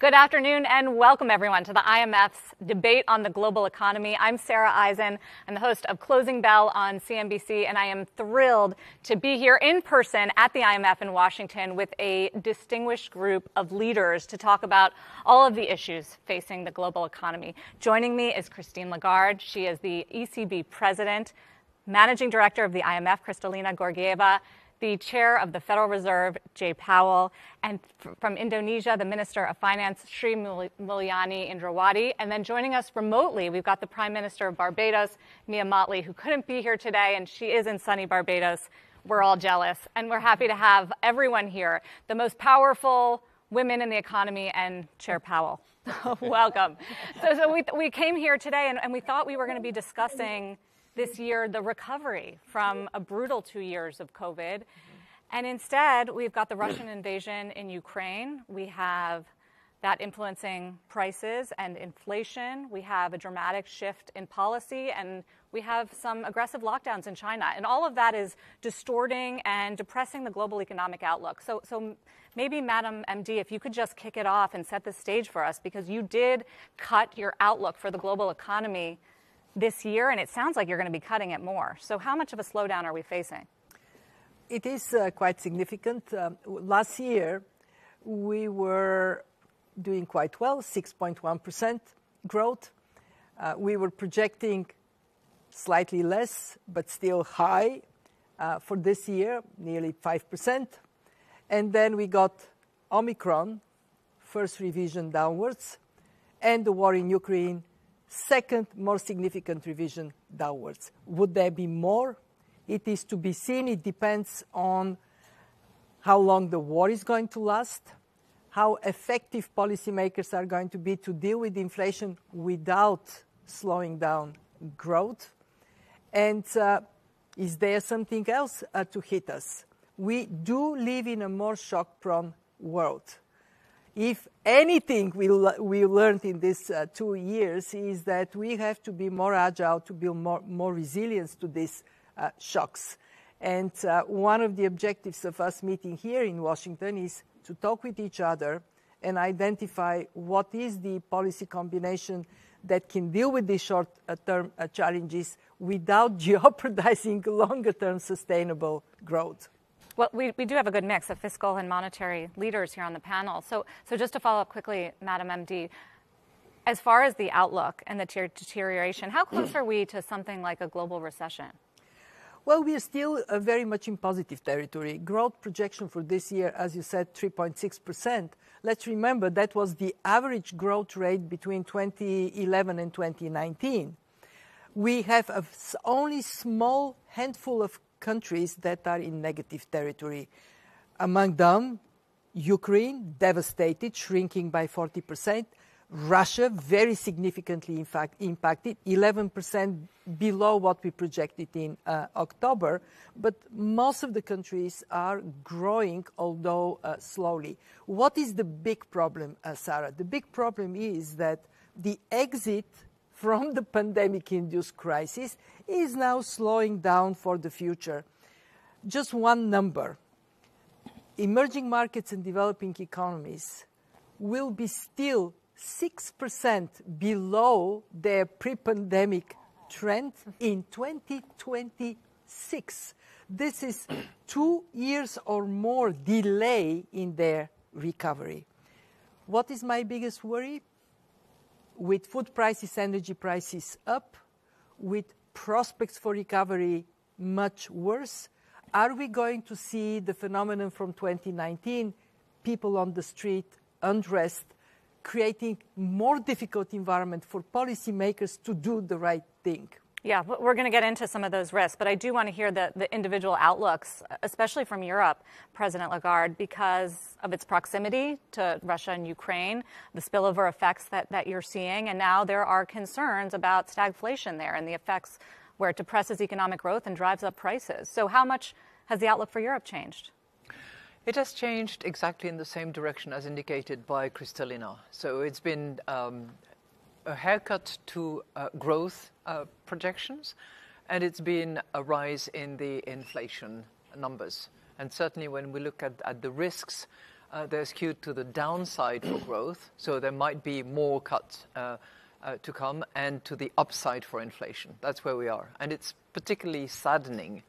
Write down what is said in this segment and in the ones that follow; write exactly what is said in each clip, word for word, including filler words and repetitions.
Good afternoon and welcome everyone to the I M F's debate on the global economy. I'm Sarah Eisen. I'm the host of Closing Bell on C N B C, and I am thrilled to be here in person at the I M F in Washington with a distinguished group of leaders to talk about all of the issues facing the global economy. Joining me is Christine Lagarde. She is the E C B president, managing director of the I M F, Kristalina Georgieva, the chair of the Federal Reserve, Jay Powell, and from Indonesia, the Minister of Finance, Sri Mulyani Indrawati. And then joining us remotely, we've got the Prime Minister of Barbados, Mia Motley, who couldn't be here today, and she is in sunny Barbados. We're all jealous, and we're happy to have everyone here, the most powerful women in the economy and Chair Powell. Welcome. So, so we, we came here today, and, and we thought we were going to be discussing this year, the recovery from a brutal two years of COVID. And instead, we've got the Russian invasion in Ukraine. We have that influencing prices and inflation. We have a dramatic shift in policy, and we have some aggressive lockdowns in China. And all of that is distorting and depressing the global economic outlook. So, so maybe, Madam M D, if you could just kick it off and set the stage for us, because you did cut your outlook for the global economy this year, and it sounds like you're going to be cutting it more. So how much of a slowdown are we facing? It is uh, quite significant. Um, last year, we were doing quite well, six point one percent growth. Uh, we were projecting slightly less, but still high uh, for this year, nearly five percent. And then we got Omicron, first revision downwards, and the war in Ukraine, second more significant revision downwards. Would there be more? It is to be seen. It depends on how long the war is going to last, how effective policymakers are going to be to deal with inflation without slowing down growth. And uh, is there something else uh, to hit us? We do live in a more shock-prone world. If anything we, we learned in these uh, two years is that we have to be more agile to build more, more resilience to these uh, shocks. And uh, one of the objectives of us meeting here in Washington is to talk with each other and identify what is the policy combination that can deal with these short-term uh, challenges without jeopardizing longer-term sustainable growth. Well, we, we do have a good mix of fiscal and monetary leaders here on the panel. So, so just to follow up quickly, Madam M D, as far as the outlook and the deterioration, how close are we to something like a global recession? Well, we are still uh, very much in positive territory. Growth projection for this year, as you said, three point six percent. Let's remember that was the average growth rate between twenty eleven and twenty nineteen. We have a only small handful of countries that are in negative territory. Among them, Ukraine, devastated, shrinking by forty percent. Russia, very significantly in fact, impacted, eleven percent below what we projected in uh, October. But most of the countries are growing, although uh, slowly. What is the big problem, uh, Sarah? The big problem is that the exit from the pandemic-induced crisis is now slowing down for the future. Just one number. Emerging markets and developing economies will be still six percent below their pre-pandemic trend in twenty twenty-six. This is two years or more delay in their recovery. What is my biggest worry? With food prices, energy prices up, with prospects for recovery much worse, are we going to see the phenomenon from twenty nineteen, people on the street, unrest, creating more difficult environment for policymakers to do the right thing? Yeah, we're going to get into some of those risks, but I do want to hear the, the individual outlooks, especially from Europe, President Lagarde, because of its proximity to Russia and Ukraine, the spillover effects that, that you're seeing, and now there are concerns about stagflation there and the effects where it depresses economic growth and drives up prices. So how much has the outlook for Europe changed? It has changed exactly in the same direction as indicated by Kristalina. So it's been um, a haircut to uh, growth uh, projections, and it's been a rise in the inflation numbers. And certainly when we look at, at the risks, uh, they're skewed to the downside for growth, so there might be more cuts uh, uh, to come, and to the upside for inflation. That's where we are. And it's particularly saddening,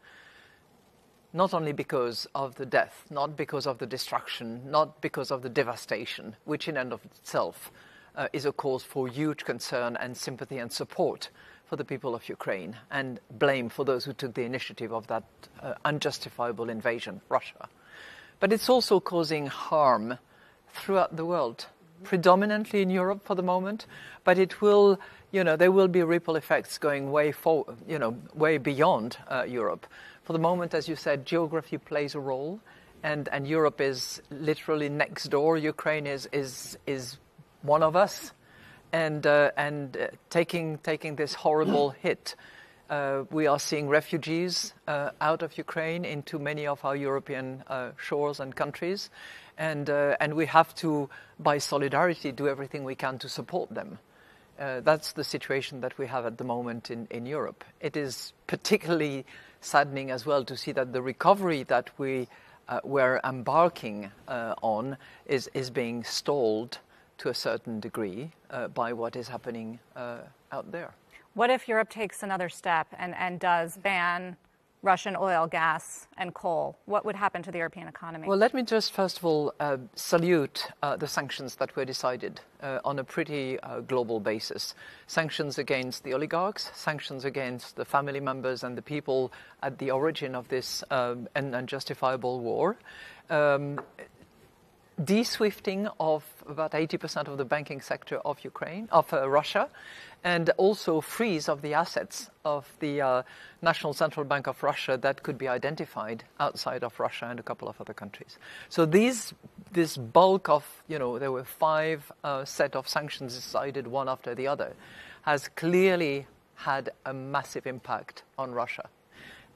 not only because of the death, not because of the destruction, not because of the devastation, which in and of itself uh, is a cause for huge concern and sympathy and support for the people of Ukraine, and blame for those who took the initiative of that uh, unjustifiable invasion, Russia. But it's also causing harm throughout the world, predominantly in Europe for the moment, but it will, you know, there will be ripple effects going way for, you know, way beyond uh, Europe. For the moment, as you said, geography plays a role, and, and Europe is literally next door. Ukraine is, is, is one of us. And, uh, and uh, taking, taking this horrible hit. Uh, we are seeing refugees uh, out of Ukraine into many of our European uh, shores and countries. And, uh, and we have to, by solidarity, do everything we can to support them. Uh, that's the situation that we have at the moment in, in Europe. It is particularly saddening as well to see that the recovery that we uh, were embarking uh, on is, is being stalled to a certain degree uh, by what is happening uh, out there. What if Europe takes another step and, and does ban Russian oil, gas, and coal? What would happen to the European economy? Well, let me just first of all uh, salute uh, the sanctions that were decided uh, on a pretty uh, global basis. Sanctions against the oligarchs, sanctions against the family members and the people at the origin of this um, unjustifiable war. Um, De-swifting of about eighty percent of the banking sector of Ukraine, of uh, Russia, and also freeze of the assets of the uh, National Central Bank of Russia that could be identified outside of Russia and a couple of other countries. So these, this bulk of, you know, there were five uh, set of sanctions decided one after the other, has clearly had a massive impact on Russia.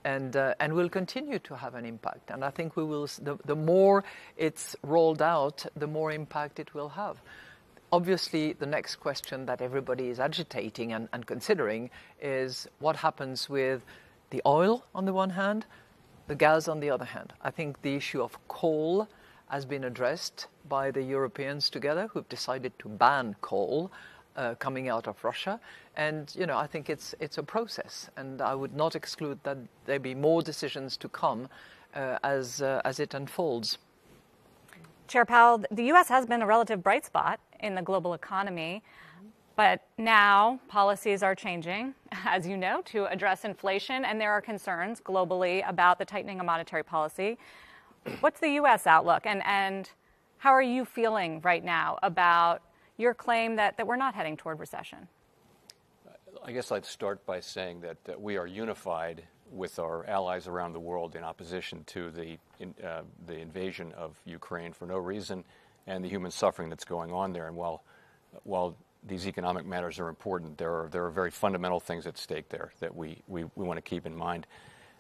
And, uh, and will continue to have an impact. And I think we will, the, the more it's rolled out, the more impact it will have. Obviously, the next question that everybody is agitating and, and considering is what happens with the oil on the one hand, the gas on the other hand. I think the issue of coal has been addressed by the Europeans together, who've decided to ban coal Uh, coming out of Russia. And, you know, I think it's, it's a process, and I would not exclude that there be more decisions to come uh, as, uh, as it unfolds. Chair Powell, the U S has been a relative bright spot in the global economy, but now policies are changing, as you know, to address inflation, and there are concerns globally about the tightening of monetary policy. What's the U S outlook, and, and how are you feeling right now about your claim that, that we're not heading toward recession? I guess I'd start by saying that, that we are unified with our allies around the world in opposition to the, in, uh, the invasion of Ukraine for no reason, and the human suffering that's going on there. And while, while these economic matters are important, there are, there are very fundamental things at stake there that we, we, we want to keep in mind.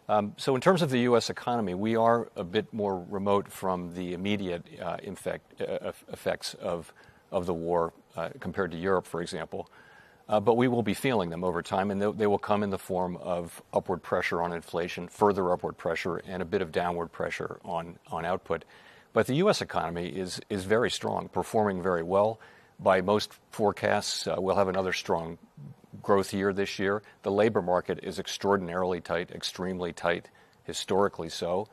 Um, so in terms of the U S economy, we are a bit more remote from the immediate uh, effect, uh, effects of of the war uh, compared to Europe, for example. Uh, but we will be feeling them over time, and they, they will come in the form of upward pressure on inflation, further upward pressure, and a bit of downward pressure on, on output. But the U S economy is, is very strong, performing very well. By most forecasts, uh, we'll have another strong growth year this year. The labor market is extraordinarily tight, extremely tight, historically so,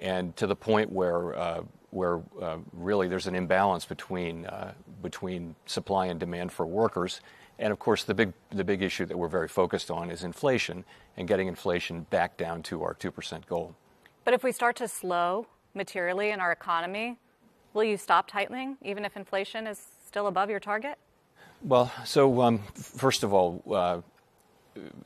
and to the point where uh, where uh, really there's an imbalance between uh, between supply and demand for workers. And of course, the big the big issue that we're very focused on is inflation and getting inflation back down to our two percent goal. But if we start to slow materially in our economy, will you stop tightening, even if inflation is still above your target? Well, so um, first of all, uh,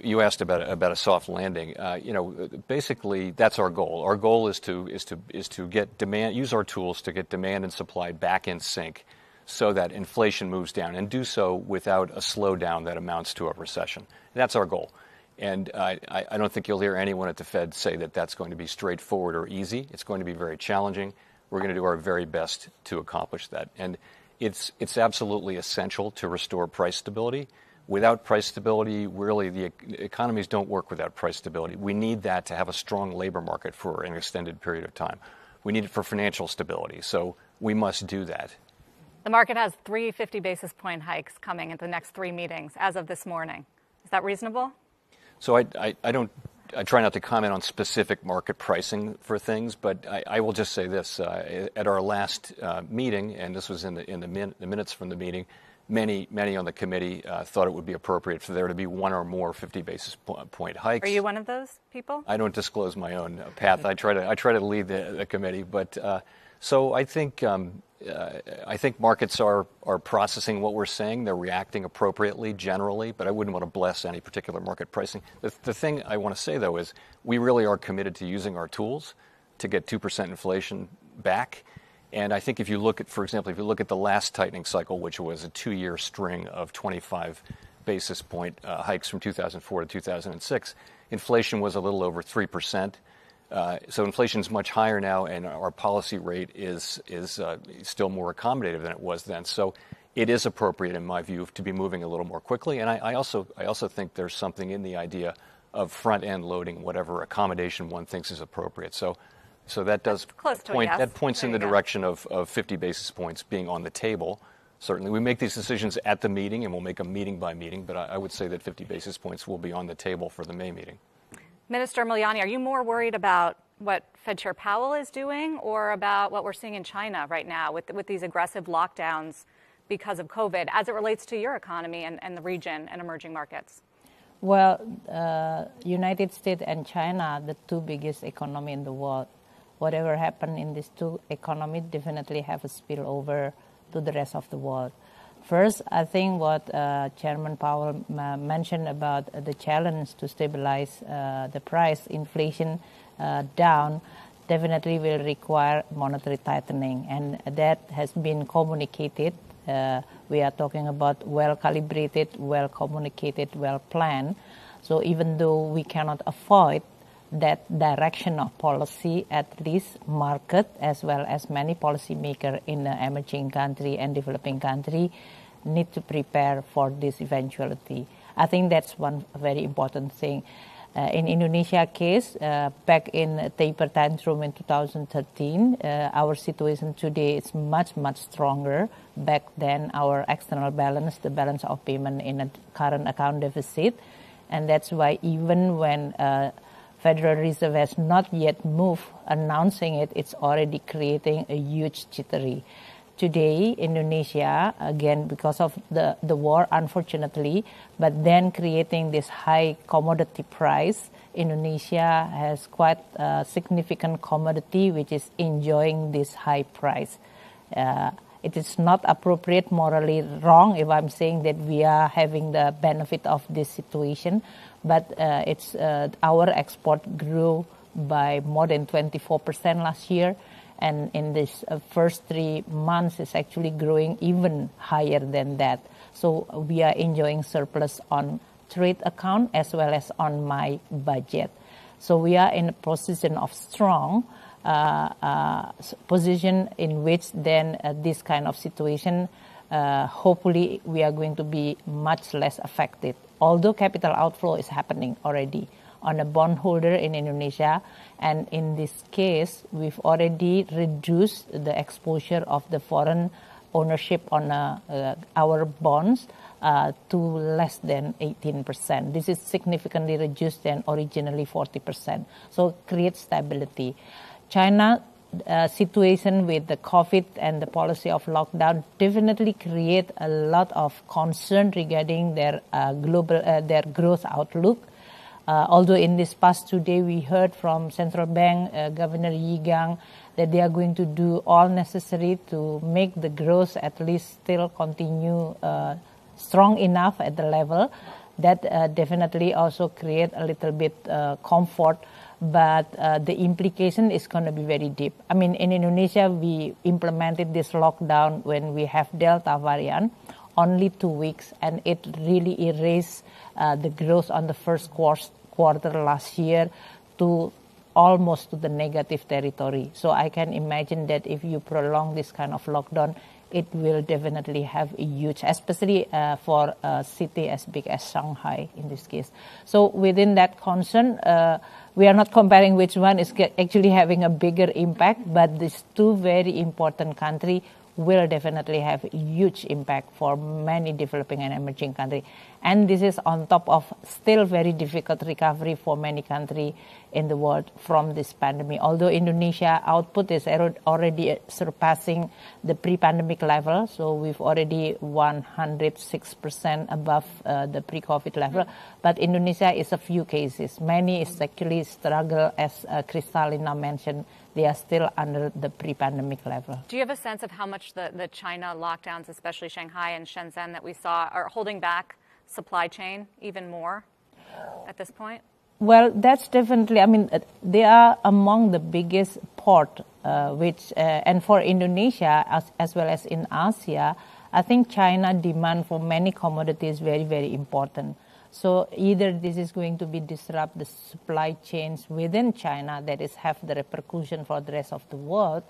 you asked about a, about a soft landing. Uh, you know, basically that's our goal. Our goal is to is to is to get demand, use our tools to get demand and supply back in sync, so that inflation moves down, and do so without a slowdown that amounts to a recession. That's our goal, and I, I don't think you'll hear anyone at the Fed say that that's going to be straightforward or easy. It's going to be very challenging. We're going to do our very best to accomplish that, and it's it's absolutely essential to restore price stability. Without price stability, really, the economies don't work without price stability. We need that to have a strong labor market for an extended period of time. We need it for financial stability. So we must do that. The market has three fifty basis point hikes coming at the next three meetings as of this morning. Is that reasonable? So I, I, I don't, I try not to comment on specific market pricing for things, but I, I will just say this. Uh, at our last uh, meeting, and this was in the, in the, min, the minutes from the meeting, many, many on the committee uh, thought it would be appropriate for there to be one or more fifty basis point hikes. Are you one of those people? I don't disclose my own uh, path. I try to, I try to lead the, the committee, but uh, so I think, um, uh, I think markets are are processing what we're saying. They're reacting appropriately, generally, but I wouldn't want to bless any particular market pricing. The, the thing I want to say though is we really are committed to using our tools to get two percent inflation back. And I think if you look at, for example, if you look at the last tightening cycle, which was a two-year string of twenty-five basis point uh, hikes from two thousand four to two thousand six, inflation was a little over three percent. Uh, so inflation is much higher now, and our policy rate is, is uh, still more accommodative than it was then. So it is appropriate, in my view, to be moving a little more quickly. And I, I also, I also think there's something in the idea of front-end loading whatever accommodation one thinks is appropriate. So. So that does close to point, yes. That points there in the direction of, of fifty basis points being on the table. Certainly, we make these decisions at the meeting, and we'll make them meeting by meeting, but I, I would say that fifty basis points will be on the table for the May meeting. Minister Mulyani, are you more worried about what Fed Chair Powell is doing or about what we're seeing in China right now with, with these aggressive lockdowns because of COVID as it relates to your economy and, and the region and emerging markets? Well, uh, United States and China, the two biggest economy in the world, whatever happened in these two economies definitely have a spillover to the rest of the world. First, I think what uh, Chairman Powell m- mentioned about uh, the challenge to stabilize uh, the price inflation uh, down definitely will require monetary tightening, and that has been communicated. Uh, we are talking about well-calibrated, well-communicated, well-planned. So even though we cannot avoid that direction of policy, at least market as well as many policymakers in the emerging country and developing country need to prepare for this eventuality. I think that's one very important thing. Uh, in Indonesia case, uh, back in taper tantrum in two thousand thirteen, uh, our situation today is much, much stronger. Back then, our external balance, the balance of payment in a current account deficit, and that's why even when uh, Federal Reserve has not yet moved, announcing it, it's already creating a huge jittery. Today, Indonesia, again, because of the, the war, unfortunately, but then creating this high commodity price, Indonesia has quite a significant commodity which is enjoying this high price. Uh, It is not appropriate, morally wrong, if I'm saying that we are having the benefit of this situation, but uh, it's uh, our export grew by more than twenty-four percent last year, and in this uh, first three months, it's actually growing even higher than that. So we are enjoying surplus on trade account as well as on my budget. So we are in a position of strong. Uh, uh, position in which then uh, this kind of situation, uh, hopefully we are going to be much less affected. Although capital outflow is happening already on a bondholder in Indonesia, and in this case, we've already reduced the exposure of the foreign ownership on uh, uh, our bonds uh, to less than eighteen percent. This is significantly reduced than originally forty percent. So create stability. China uh, situation with the COVID and the policy of lockdown definitely create a lot of concern regarding their uh, global uh, their growth outlook. Uh, although in this past two days we heard from Central Bank uh, Governor Yi Gang that they are going to do all necessary to make the growth at least still continue uh, strong enough at the level. That uh, definitely also create a little bit uh, comfort, but uh, the implication is going to be very deep. I mean, in Indonesia, we implemented this lockdown when we have Delta variant, only two weeks, and it really erased uh, the growth on the first quarter last year to almost to the negative territory. So I can imagine that if you prolong this kind of lockdown, it will definitely have a huge, especially uh, for a city as big as Shanghai in this case. So within that concern, uh, we are not comparing which one is actually having a bigger impact, but these two very important countries will definitely have huge impact for many developing and emerging countries. And this is on top of still very difficult recovery for many countries in the world from this pandemic. Although Indonesia output is already surpassing the pre-pandemic level, so we've already one hundred six percent above uh, the pre-COVID level, but Indonesia is a few cases. Many actually struggle, as uh, Kristalina mentioned, they are still under the pre-pandemic level. Do you have a sense of how much the, the China lockdowns, especially Shanghai and Shenzhen that we saw, are holding back supply chain even more at this point? Well, that's definitely, I mean, they are among the biggest port, uh, which, uh, and for Indonesia as, as well as in Asia, I think China demand for many commodities very, very important. So either this is going to be disrupt the supply chains within China that is have the repercussion for the rest of the world,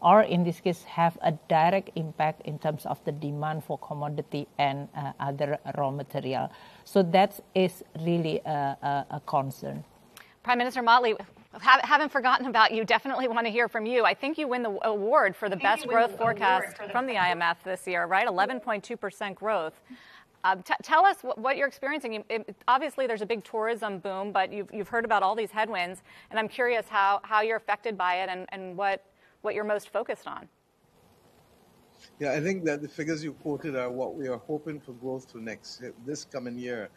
or in this case have a direct impact in terms of the demand for commodity and uh, other raw material. So that is really a, a, a concern. Prime Minister Motley, have, haven't forgotten about you. Definitely want to hear from you. I think you win the award for the best growth forecast from the I M F this year, right? eleven point two percent growth. Um, t tell us what, what you're experiencing. You, it, obviously, there's a big tourism boom, but you've, you've heard about all these headwinds, and I'm curious how, how you're affected by it and, and what, what you're most focused on. Yeah, I think that the figures you quoted are what we are hoping for growth for next this coming year.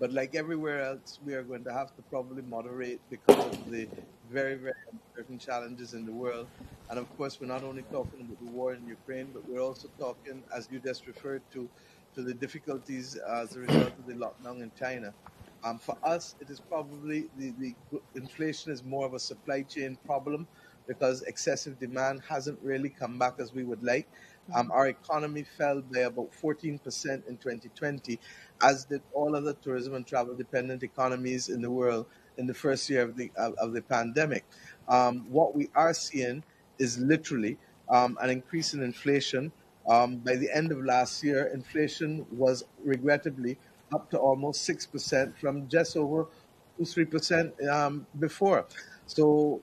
But like everywhere else, we are going to have to probably moderate because of the very, very uncertain challenges in the world. And of course, we're not only talking about the war in Ukraine, but we're also talking, as you just referred to, to the difficulties as a result of the lockdown in China. Um, for us, it is probably the, the inflation is more of a supply chain problem because excessive demand hasn't really come back as we would like. Um, our economy fell by about fourteen percent in twenty twenty, as did all other tourism and travel dependent economies in the world in the first year of the, of, of the pandemic. Um, what we are seeing is literally um, an increase in inflation. Um, by the end of last year, inflation was regrettably up to almost six percent from just over two to three percent um, before. So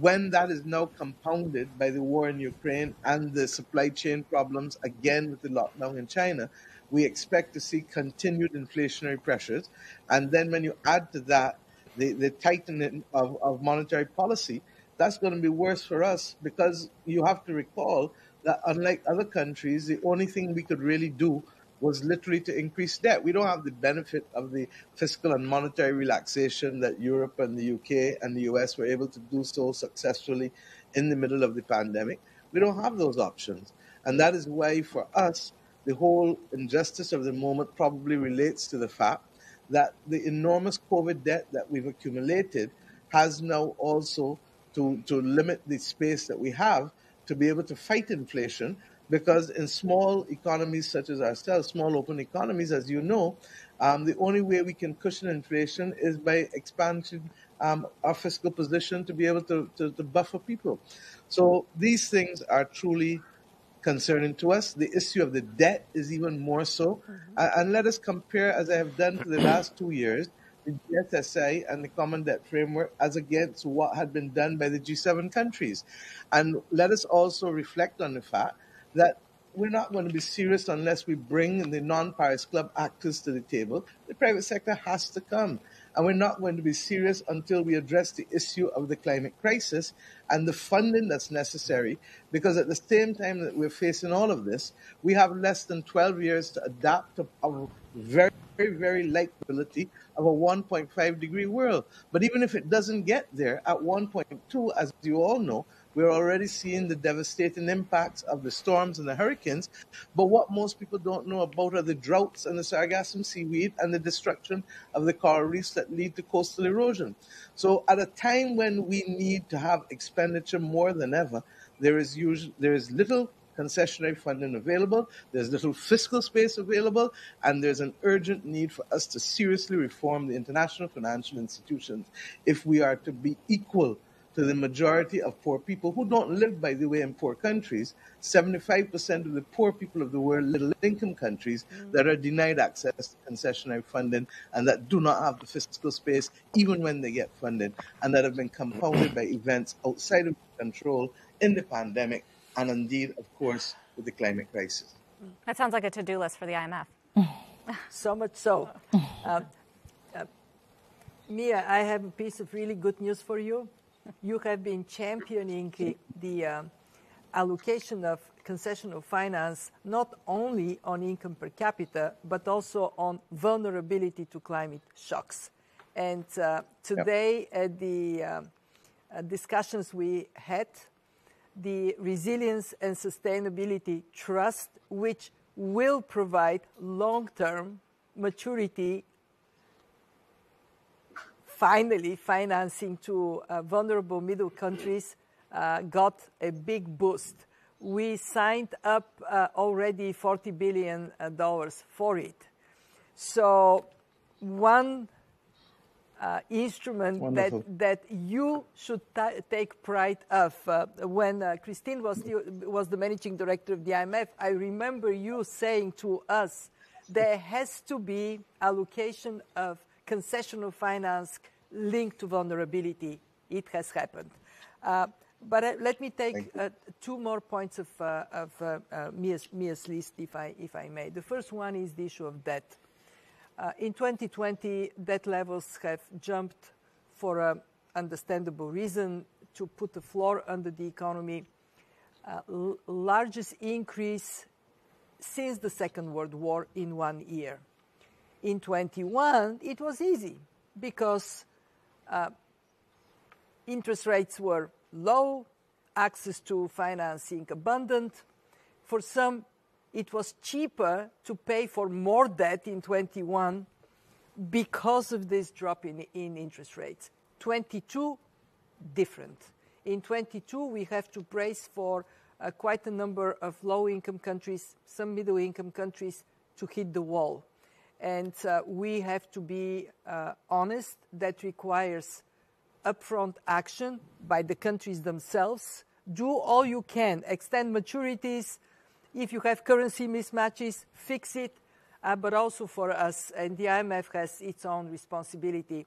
when that is now compounded by the war in Ukraine and the supply chain problems, again with the lockdown in China, we expect to see continued inflationary pressures. And then when you add to that the, the tightening of, of monetary policy, that's going to be worse for us because you have to recall that unlike other countries, the only thing we could really do was literally to increase debt. We don't have the benefit of the fiscal and monetary relaxation that Europe and the U K and the U S were able to do so successfully in the middle of the pandemic. We don't have those options. And that is why, for us, the whole injustice of the moment probably relates to the fact that the enormous COVID debt that we've accumulated has now also to, to limit the space that we have to be able to fight inflation, because in small economies such as ourselves, small open economies, as you know, um, the only way we can cushion inflation is by expansion um, our fiscal position to be able to, to, to buffer people. So these things are truly concerning to us. The issue of the debt is even more so. Mm-hmm. And let us compare, as I have done for the last two years, the G S S I and the Common Debt Framework as against what had been done by the G seven countries. And let us also reflect on the fact that we're not going to be serious unless we bring the non-Paris Club actors to the table. The private sector has to come. And we're not going to be serious until we address the issue of the climate crisis and the funding that's necessary, because at the same time that we're facing all of this, we have less than twelve years to adapt to our very, very, very likability of a one point five degree world. But even if it doesn't get there, at one point two, as you all know, we're already seeing the devastating impacts of the storms and the hurricanes. But what most people don't know about are the droughts and the sargassum seaweed and the destruction of the coral reefs that lead to coastal erosion. So at a time when we need to have expenditure more than ever, there is, usually, there is little concessionary funding available, there's little fiscal space available, and there's an urgent need for us to seriously reform the international financial institutions if we are to be equal to the majority of poor people who don't live, by the way, in poor countries. seventy-five percent of the poor people of the world live in middle-income countries mm. that are denied access to concessionary funding and that do not have the fiscal space even when they get funded, and that have been compounded by events outside of control in the pandemic and indeed, of course, with the climate crisis. That sounds like a to-do list for the I M F. So much so. Uh, uh, Mia, I have a piece of really good news for you. You have been championing the, the uh, allocation of concessional finance not only on income per capita, but also on vulnerability to climate shocks. And uh, today yep. at the uh, uh, discussions we had, the Resilience and Sustainability Trust, which will provide long-term maturity finally financing to uh, vulnerable middle countries uh, got a big boost. We signed up uh, already forty billion dollars for it. So one uh, instrument that, that you should take pride of. Uh, when uh, Christine was the, was the managing director of the I M F, I remember you saying to us, there has to be allocation of concessional finance linked to vulnerability. It has happened. Uh, but uh, let me take uh, two more points of, uh, of uh, uh, Mia's, Mia's list, if I, if I may. The first one is the issue of debt. Uh, in twenty twenty, debt levels have jumped for an understandable reason, to put the floor under the economy. Uh, l- largest increase since the Second World War in one year. In twenty-one, it was easy because uh, interest rates were low, access to financing abundant. For some, it was cheaper to pay for more debt in twenty-one because of this drop in, in interest rates. twenty-two, different. In twenty-two, we have to brace for uh, quite a number of low-income countries, some middle-income countries, to hit the wall. And uh, we have to be uh, honest. That requires upfront action by the countries themselves. Do all you can. Extend maturities. If you have currency mismatches, fix it. Uh, but also for us, and the I M F has its own responsibility,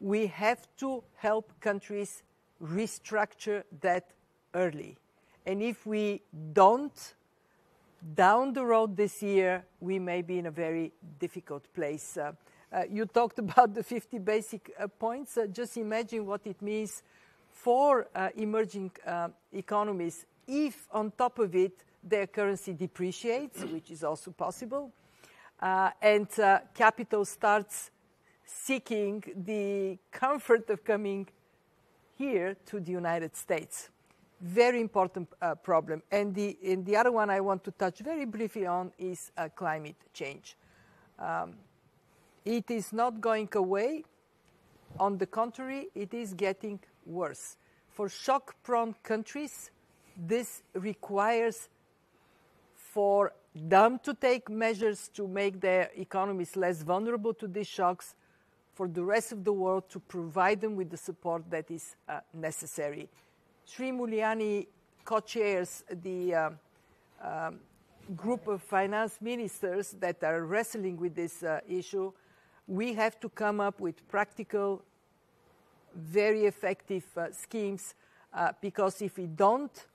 we have to help countries restructure debt early. And if we don't, down the road this year, we may be in a very difficult place. Uh, uh, you talked about the fifty basic uh, points. Uh, just imagine what it means for uh, emerging uh, economies if, on top of it, their currency depreciates, which is also possible, uh, and uh, capital starts seeking the comfort of coming here to the United States. Very important uh, problem. And the, and the other one I want to touch very briefly on is uh, climate change. Um, it is not going away. On the contrary, it is getting worse. For shock-prone countries, this requires for them to take measures to make their economies less vulnerable to these shocks, for the rest of the world to provide them with the support that is uh, necessary. Sri Mulyani co-chairs the uh, um, group of finance ministers that are wrestling with this uh, issue. We have to come up with practical, very effective uh, schemes, uh, because if we don't,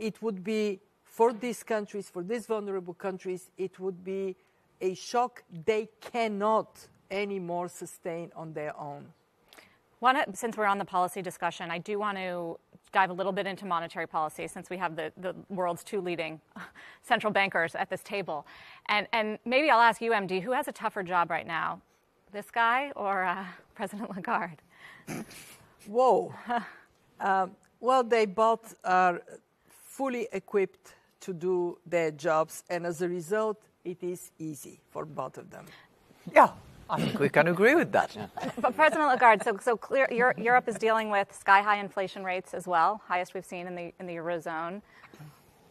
it would be, for these countries, for these vulnerable countries, it would be a shock they cannot anymore sustain on their own. One, since we're on the policy discussion, I do want to dive a little bit into monetary policy, since we have the, the world's two leading central bankers at this table. And, and maybe I'll ask you, M D, who has a tougher job right now? This guy or uh, President Lagarde? Whoa. um, well, they both are fully equipped to do their jobs, and as a result, it is easy for both of them. Yeah. I think we can agree with that. But President Lagarde, so, so clear, Europe is dealing with sky-high inflation rates as well, highest we've seen in the, in the Eurozone.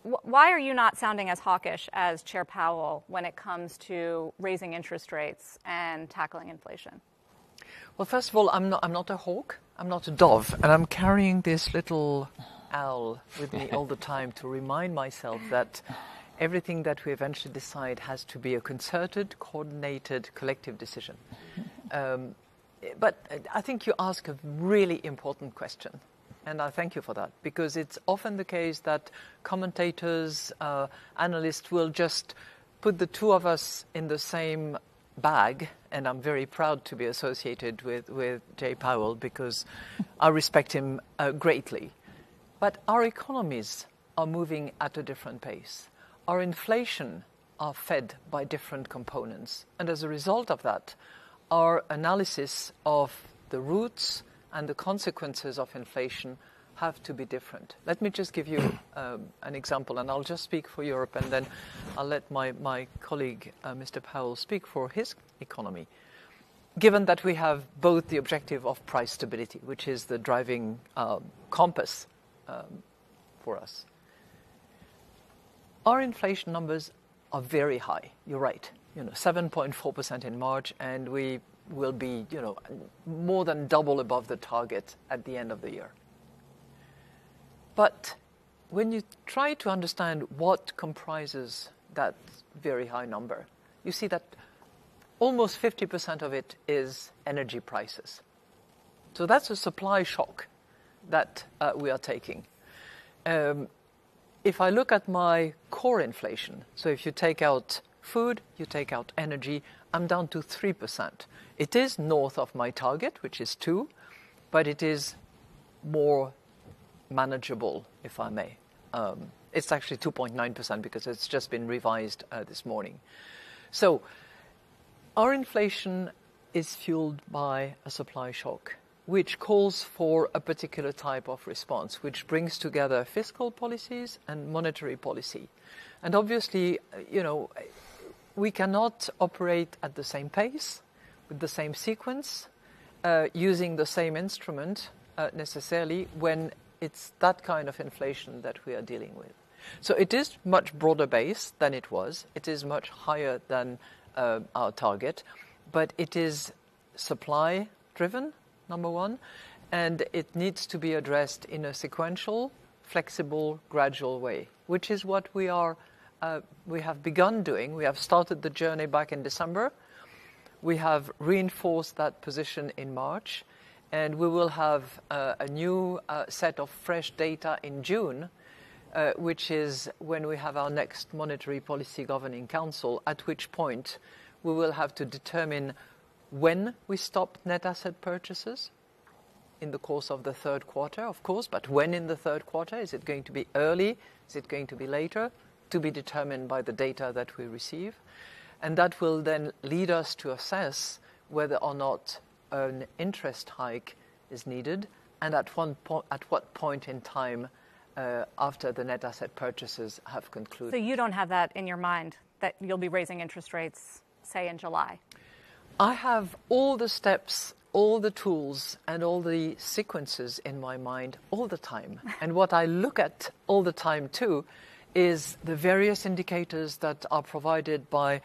Why are you not sounding as hawkish as Chair Powell when it comes to raising interest rates and tackling inflation? Well, first of all, I'm not, I'm not a hawk. I'm not a dove, and I'm carrying this little owl with me all the time to remind myself that everything that we eventually decide has to be a concerted, coordinated, collective decision. Um, but I think you ask a really important question, and I thank you for that, because it's often the case that commentators, uh, analysts will just put the two of us in the same bag, and I'm very proud to be associated with, with Jay Powell because I respect him uh, greatly. But our economies are moving at a different pace. Our inflation are fed by different components. And as a result of that, our analysis of the roots and the consequences of inflation have to be different. Let me just give you um, an example, and I'll just speak for Europe, and then I'll let my, my colleague, uh, Mister Powell, speak for his economy. Given that we have both the objective of price stability, which is the driving um, compass um, for us, our inflation numbers are very high. You're right. You know, seven point four percent in March, and we will be, you know, more than double above the target at the end of the year. But when you try to understand what comprises that very high number, you see that almost fifty percent of it is energy prices. So that's a supply shock that uh, we are taking. Um, If I look at my core inflation, so if you take out food, you take out energy, I'm down to three percent. It is north of my target, which is two, but it is more manageable, if I may. Um, it's actually two point nine percent because it's just been revised uh, this morning. So our inflation is fueled by a supply shock, which calls for a particular type of response, which brings together fiscal policies and monetary policy. And obviously, you know, we cannot operate at the same pace, with the same sequence, uh, using the same instrument uh, necessarily when it's that kind of inflation that we are dealing with. So it is much broader based than it was. It is much higher than uh, our target, but it is supply driven, number one, and it needs to be addressed in a sequential, flexible, gradual way, which is what we are, uh, we have begun doing. We have started the journey back in December. We have reinforced that position in March, and we will have uh, a new uh, set of fresh data in June, uh, which is when we have our next Monetary Policy Governing Council, at which point we will have to determine when we stopped net asset purchases in the course of the third quarter, of course, but when in the third quarter? Is it going to be early? Is it going to be later? To be determined by the data that we receive. And that will then lead us to assess whether or not an interest hike is needed and at, one po at what point in time uh, after the net asset purchases have concluded. So you don't have that in your mind, that you'll be raising interest rates, say, in July? I have all the steps, all the tools, and all the sequences in my mind all the time. And what I look at all the time, too, is the various indicators that are provided by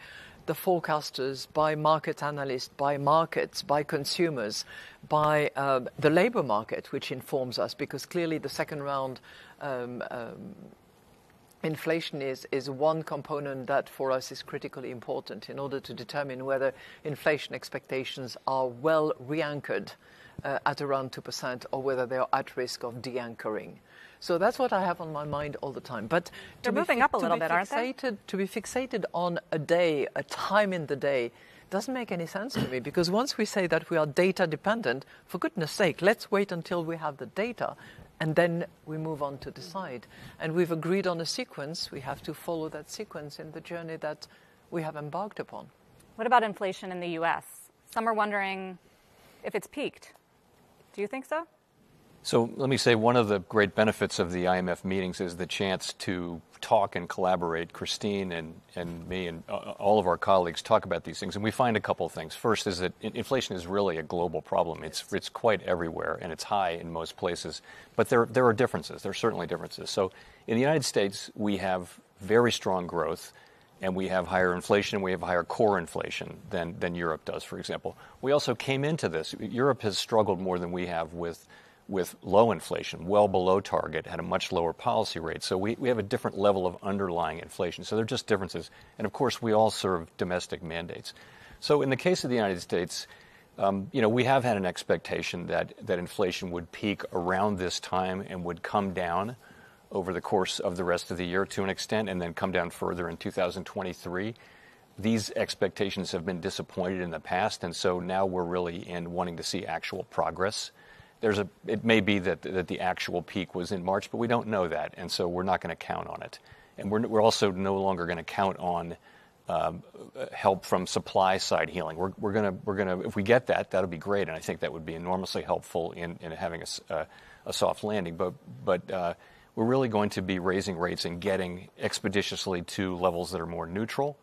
the forecasters, by market analysts, by markets, by consumers, by uh, the labor market, which informs us, because clearly the second round um, um, inflation is, is one component that for us is critically important in order to determine whether inflation expectations are well re-anchored uh, at around two percent or whether they are at risk of de-anchoring. So that's what I have on my mind all the time. But they're moving up a little bit, aren't they? To be fixated on a day, a time in the day, doesn't make any sense to me, because once we say that we are data dependent, for goodness sake, let's wait until we have the data and then we move on to decide. And we've agreed on a sequence. We have to follow that sequence in the journey that we have embarked upon. What about inflation in the U S? Some are wondering if it's peaked. Do you think so? So let me say one of the great benefits of the I M F meetings is the chance to talk and collaborate. Christine and, and me and all of our colleagues talk about these things, and we find a couple of things. First is that inflation is really a global problem. It's, it's quite everywhere, and it's high in most places. But there, there are differences. There are certainly differences. So in the United States, we have very strong growth. and we have higher inflation, we have higher core inflation than, than Europe does, for example. We also came into this. Europe has struggled more than we have with, with low inflation, well below target, had a much lower policy rate. So we, we have a different level of underlying inflation. So they're just differences. And, of course, we all serve domestic mandates. So in the case of the United States, um, you know, we have had an expectation that, that inflation would peak around this time and would come down over the course of the rest of the year to an extent, and then come down further in two thousand twenty-three. These expectations have been disappointed in the past, and so now we're really in wanting to see actual progress. There's a, it may be that, that the actual peak was in March, but we don't know that, and so we're not going to count on it. And we're, we're also no longer going to count on um, help from supply side healing. We're, we're going to, we're going to, if we get that, that'll be great, and I think that would be enormously helpful in, in having a, uh, a soft landing. But, but, uh, we're really going to be raising rates and getting expeditiously to levels that are more neutral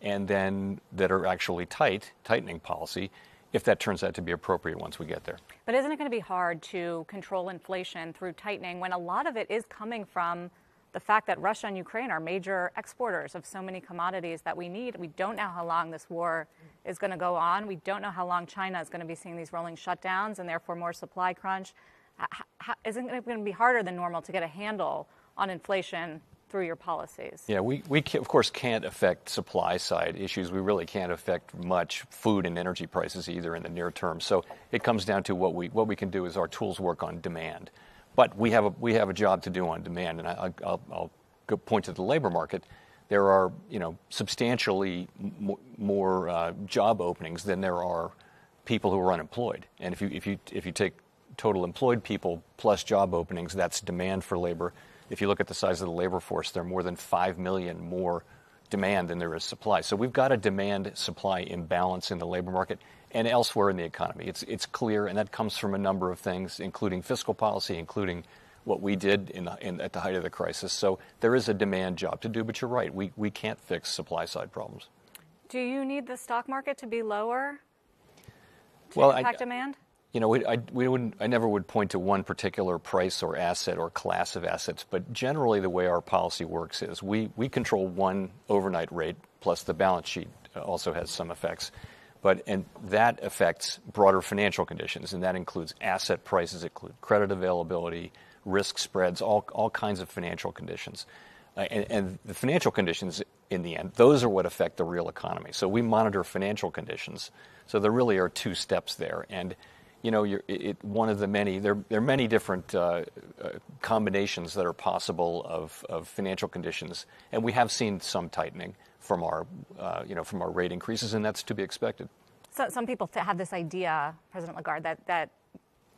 and then that are actually tight, tightening policy, if that turns out to be appropriate once we get there. But isn't it going to be hard to control inflation through tightening when a lot of it is coming from the fact that Russia and Ukraine are major exporters of so many commodities that we need? We don't know how long this war is going to go on. We don't know how long China is going to be seeing these rolling shutdowns and therefore more supply crunch. How, isn't it going to be harder than normal to get a handle on inflation through your policies? Yeah, we, we can, of course can't affect supply side issues. We really can't affect much food and energy prices either in the near term. So it comes down to what we what we can do is our tools work on demand. But we have a, we have a job to do on demand, and I, I'll, I'll go point to the labor market. There are you know substantially m more uh, job openings than there are people who are unemployed. And if you if you if you take total employed people plus job openings, that's demand for labor. If you look at the size of the labor force, there are more than five million more demand than there is supply. So we've got a demand-supply imbalance in the labor market and elsewhere in the economy. It's, it's clear, and that comes from a number of things, including fiscal policy, including what we did in the, in, at the height of the crisis. So there is a demand job to do, but you're right. We, we can't fix supply-side problems. Do you need the stock market to be lower to well, impact I, demand? You know, I, we wouldn't, I never would point to one particular price or asset or class of assets, but generally the way our policy works is we, we control one overnight rate, plus the balance sheet also has some effects. But and that affects broader financial conditions, and that includes asset prices, include credit availability, risk spreads, all, all kinds of financial conditions. Uh, and, and the financial conditions, in the end, those are what affect the real economy. So we monitor financial conditions. So there really are two steps there. And you know, you're, it, one of the many, there, there are many different uh, uh, combinations that are possible of, of financial conditions, and we have seen some tightening from our, uh, you know, from our rate increases, and that's to be expected. So some people have this idea, President Lagarde, that that,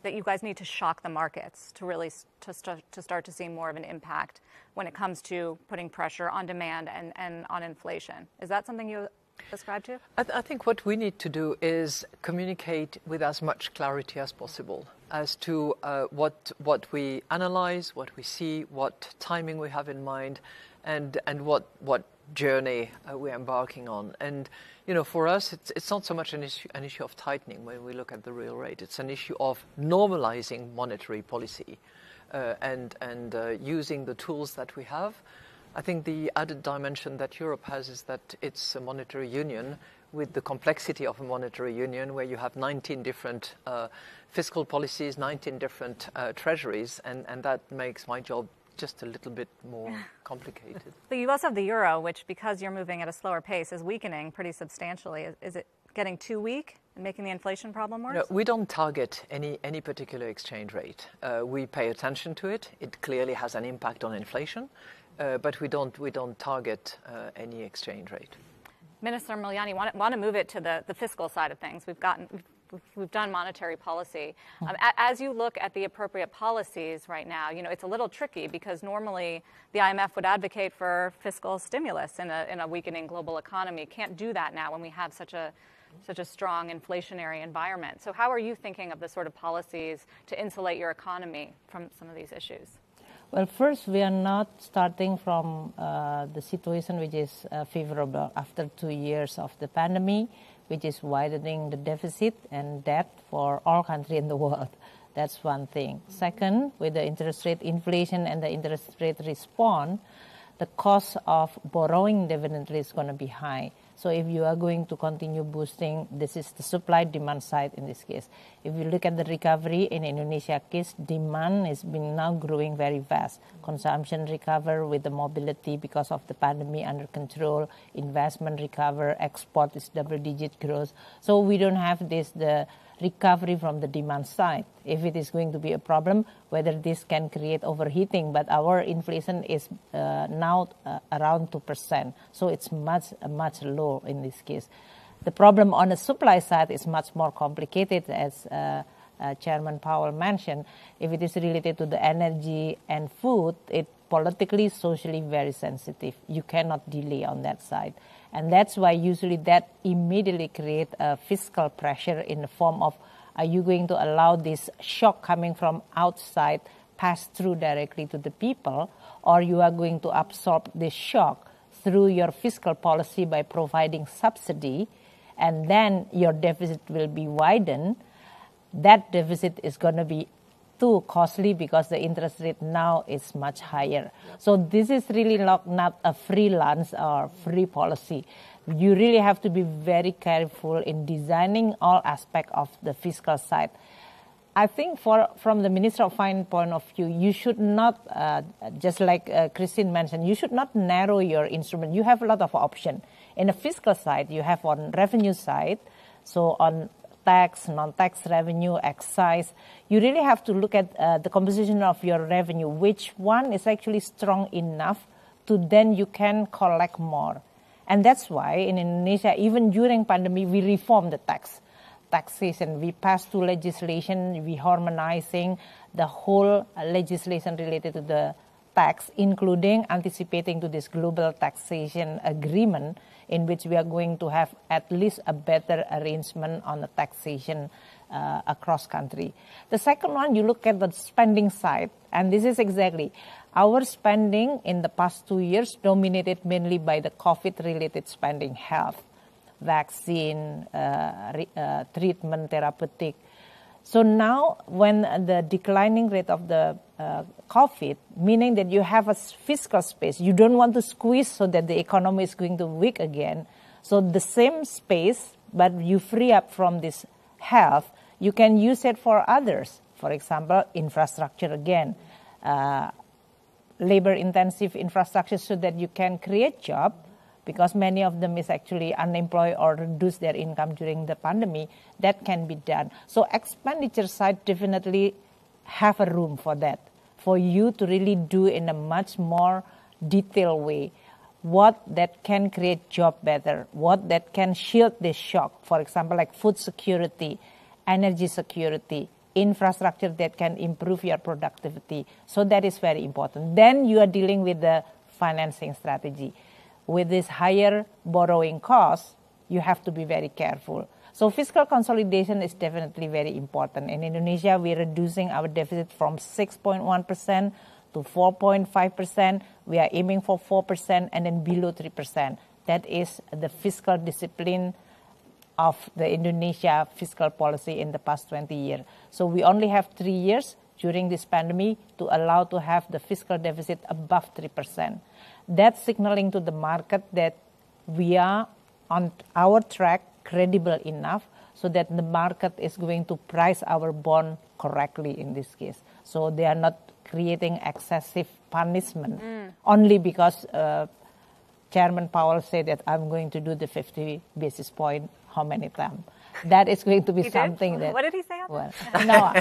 that you guys need to shock the markets to really to start to start to see more of an impact when it comes to putting pressure on demand and, and on inflation. Is that something you subscribe to? I, th I think what we need to do is communicate with as much clarity as possible as to uh, what what we analyze, what we see, what timing we have in mind, and and what what journey uh, we're embarking on. And you know, for us, it's it's not so much an issue an issue of tightening when we look at the real rate. It's an issue of normalizing monetary policy uh, and and uh, using the tools that we have. I think the added dimension that Europe has is that it's a monetary union with the complexity of a monetary union where you have nineteen different uh, fiscal policies, nineteen different uh, treasuries, and, and that makes my job just a little bit more complicated. But you also have the euro, which, because you're moving at a slower pace, is weakening pretty substantially. Is, is it getting too weak and making the inflation problem worse? No, we don't target any, any particular exchange rate. Uh, we pay attention to it. It clearly has an impact on inflation. Uh, but we don't, we don't target uh, any exchange rate. Minister Mulyani, want, want to move it to the, the fiscal side of things. We've gotten, we've, we've done monetary policy. Um, a, as you look at the appropriate policies right now, you know, it's a little tricky because normally the I M F would advocate for fiscal stimulus in a, in a weakening global economy. Can't do that now when we have such a, such a strong inflationary environment. So how are you thinking of the sort of policies to insulate your economy from some of these issues? Well, first, we are not starting from uh, the situation which is uh, favorable after two years of the pandemic, which is widening the deficit and debt for all countries in the world. That's one thing. Second, with the interest rate inflation and the interest rate response, the cost of borrowing dividend rate is going to be high. So if you are going to continue boosting, this is the supply-demand side in this case. If you look at the recovery in Indonesia case, demand has been now growing very fast. Consumption recover with the mobility because of the pandemic under control, investment recover, export is double-digit growth. So we don't have this, the recovery from the demand side. If it is going to be a problem, whether this can create overheating, but our inflation is uh, now uh, around two percent. So it's much, much lower in this case. The problem on the supply side is much more complicated, as uh, uh, Chairman Powell mentioned. If it is related to the energy and food, it politically, socially very sensitive. You cannot delay on that side. And that's why usually that immediately create a fiscal pressure in the form of, are you going to allow this shock coming from outside pass through directly to the people, or you are going to absorb this shock through your fiscal policy by providing subsidy, and then your deficit will be widened. That deficit is going to be too costly because the interest rate now is much higher. So this is really not, not a freelance or free policy. You really have to be very careful in designing all aspects of the fiscal side. I think for, from the Minister of Finance point of view, you should not, uh, just like uh, Christine mentioned, you should not narrow your instrument. You have a lot of options. In the fiscal side, you have on revenue side, so on tax, non-tax revenue, excise. You really have to look at uh, the composition of your revenue, which one is actually strong enough to then you can collect more. And that's why in Indonesia, even during pandemic, we reformed the tax, taxation. We passed through legislation, we harmonizing the whole legislation related to the tax, including anticipating to this global taxation agreement in which we are going to have at least a better arrangement on the taxation uh, across country. The second one, you look at the spending side, and this is exactly our spending in the past two years dominated mainly by the COVID-related spending, health, vaccine, uh, re, uh, treatment, therapeutic. So now when the declining rate of the uh, COVID, meaning that you have a fiscal space, you don't want to squeeze so that the economy is going to weak again. So the same space, but you free up from this health, you can use it for others. For example, infrastructure again, uh, labor-intensive infrastructure so that you can create jobs, because many of them is actually unemployed or reduce their income during the pandemic. That can be done. So expenditure side definitely have a room for that, for you to really do in a much more detailed way what that can create job better, what that can shield this shock, for example, like food security, energy security, infrastructure that can improve your productivity. So that is very important. Then you are dealing with the financing strategy. With this higher borrowing costs, you have to be very careful. So fiscal consolidation is definitely very important. In Indonesia, we are reducing our deficit from six point one percent to four point five percent. We are aiming for four percent and then below three percent. That is the fiscal discipline of the Indonesia fiscal policy in the past twenty years. So we only have three years during this pandemic to allow to have the fiscal deficit above three percent. That's signaling to the market that we are on our track, credible enough, so that the market is going to price our bond correctly in this case. So they are not creating excessive punishment, mm. only because uh, Chairman Powell said that I'm going to do the fifty basis point how many times. That is going to be he something did? that... What did he say? Well, no.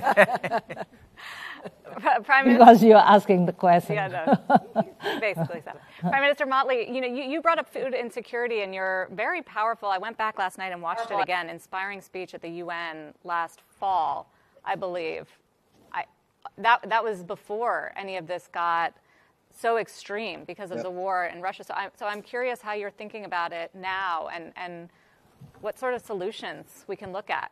Prime Minister, because you're asking the question. Yeah, no, basically so. Prime Minister Motley, you know, you, you brought up food insecurity in your very powerful, I went back last night and watched it again, inspiring speech at the U N last fall, I believe. I, that, that was before any of this got so extreme because of yep. the war in Russia. So I'm, so I'm curious how you're thinking about it now and, and what sort of solutions we can look at.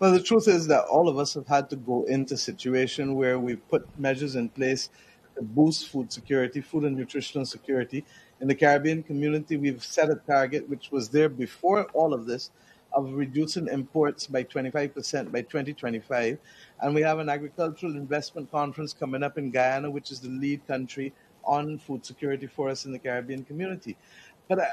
Well, the truth is that all of us have had to go into a situation where we've put measures in place to boost food security, food and nutritional security. In the Caribbean community, we've set a target, which was there before all of this, of reducing imports by twenty-five percent by twenty twenty-five. And we have an agricultural investment conference coming up in Guyana, which is the lead country on food security for us in the Caribbean community. But I,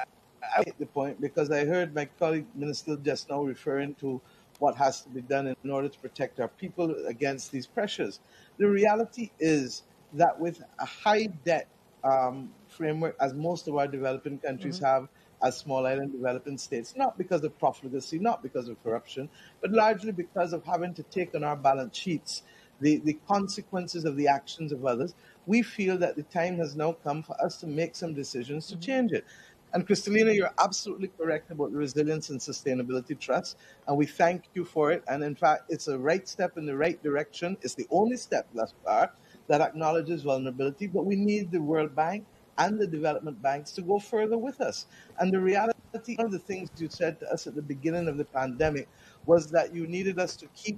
I make the point because I heard my colleague Minister just now referring to what has to be done in order to protect our people against these pressures. The reality is that with a high debt um, framework, as most of our developing countries mm-hmm. have, as small island developing states, not because of profligacy, not because of corruption, but largely because of having to take on our balance sheets the, the consequences of the actions of others, we feel that the time has now come for us to make some decisions to mm-hmm. change it. And Kristalina, you're absolutely correct about the Resilience and Sustainability Trust, and we thank you for it. And in fact, it's a right step in the right direction. It's the only step thus far that acknowledges vulnerability, but we need the World Bank and the development banks to go further with us. And the reality, one of the things you said to us at the beginning of the pandemic was that you needed us to keep,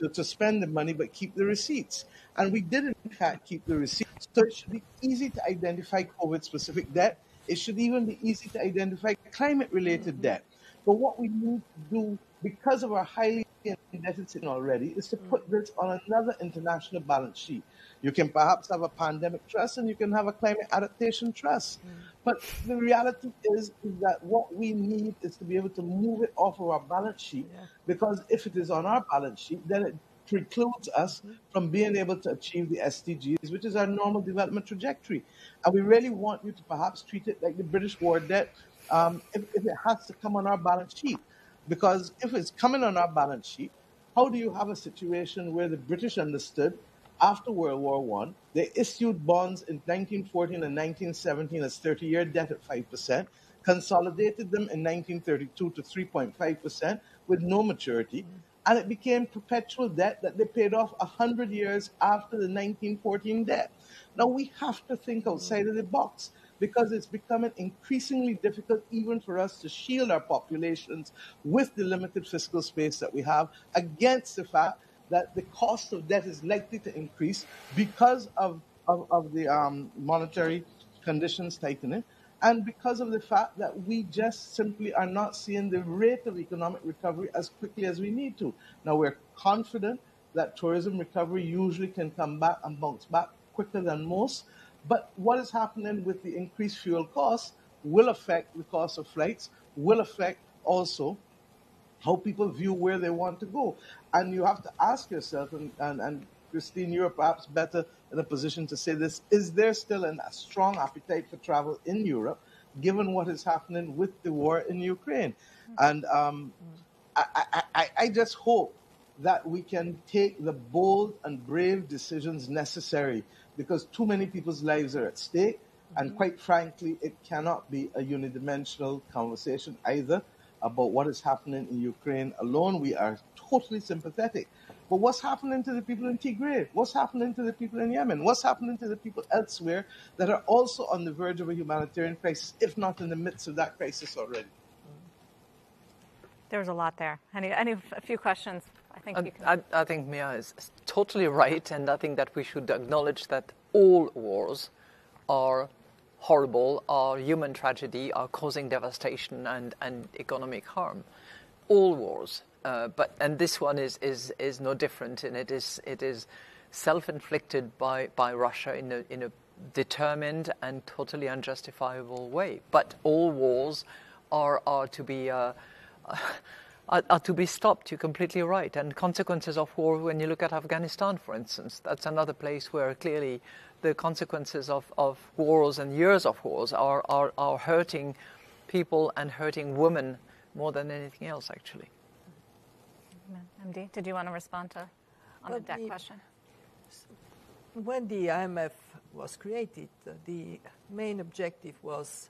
to, to spend the money, but keep the receipts. And we did, in fact, keep the receipts. So it should be easy to identify COVID-specific debt. It should even be easy to identify climate-related debt. But what we need to do, because of our highly indebted already, is to put this on another international balance sheet. You can perhaps have a pandemic trust and you can have a climate adaptation trust. Mm. But the reality is that what we need is to be able to move it off of our balance sheet, yeah. because if it is on our balance sheet, then it precludes us mm. from being able to achieve the S D Gs, which is our normal development trajectory. And we really want you to perhaps treat it like the British war debt um, if, if it has to come on our balance sheet. Because if it's coming on our balance sheet, how do you have a situation where the British understood after World War One, they issued bonds in nineteen fourteen and nineteen seventeen as thirty-year debt at five percent, consolidated them in nineteen thirty-two to three point five percent with no maturity, mm-hmm. and it became perpetual debt that they paid off one hundred years after the nineteen fourteen debt. Now, we have to think outside mm-hmm. of the box because it's becoming increasingly difficult even for us to shield our populations with the limited fiscal space that we have against the fact that the cost of debt is likely to increase because of, of, of the um, monetary conditions tightening and because of the fact that we just simply are not seeing the rate of economic recovery as quickly as we need to. Now, we're confident that tourism recovery usually can come back and bounce back quicker than most, but what is happening with the increased fuel costs will affect the cost of flights, will affect also how people view where they want to go. And you have to ask yourself, and, and, and Christine, you're perhaps better in a position to say this, is there still an, a strong appetite for travel in Europe, given what is happening with the war in Ukraine? And um, I, I, I just hope that we can take the bold and brave decisions necessary, because too many people's lives are at stake. And quite frankly, it cannot be a unidimensional conversation either about what is happening in Ukraine alone. We are totally sympathetic. But what's happening to the people in Tigray? What's happening to the people in Yemen? What's happening to the people elsewhere that are also on the verge of a humanitarian crisis, if not in the midst of that crisis already? There was a lot there. Any, any a few questions? I think, I, you can... I, I think Mia is totally right, and I think that we should acknowledge that all wars are horrible, are human tragedy, are causing devastation and, and economic harm. All wars, uh, but and this one is, is, is no different, and it is it is self-inflicted by, by Russia in a, in a determined and totally unjustifiable way. But all wars are are to be uh, are, are to be stopped. You're completely right, and consequences of war. When you look at Afghanistan, for instance, that's another place where clearly the consequences of, of wars and years of wars are, are, are hurting people and hurting women more than anything else, actually. M D, did you want to respond to on well, the debt question? When the I M F was created, the main objective was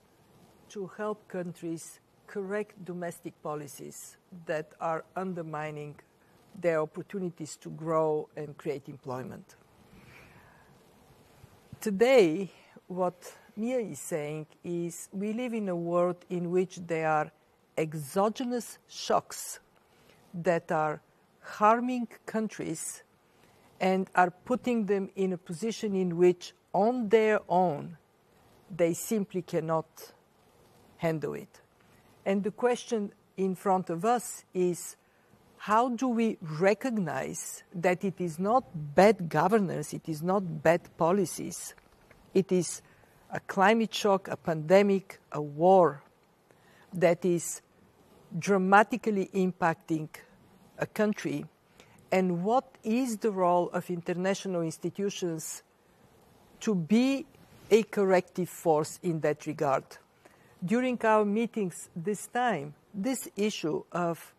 to help countries correct domestic policies that are undermining their opportunities to grow and create employment. Today, what Mia is saying is we live in a world in which there are exogenous shocks that are harming countries and are putting them in a position in which, on their own, they simply cannot handle it. And the question in front of us is, how do we recognize that it is not bad governance, it is not bad policies, it is a climate shock, a pandemic, a war that is dramatically impacting a country, and what is the role of international institutions to be a corrective force in that regard. During our meetings this time, this issue of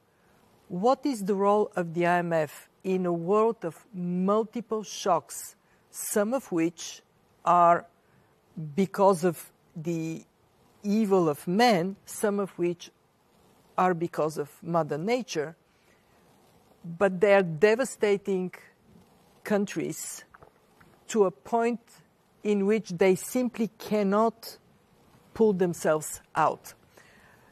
what is the role of the I M F in a world of multiple shocks, some of which are because of the evil of man, some of which are because of Mother Nature, but they are devastating countries to a point in which they simply cannot pull themselves out.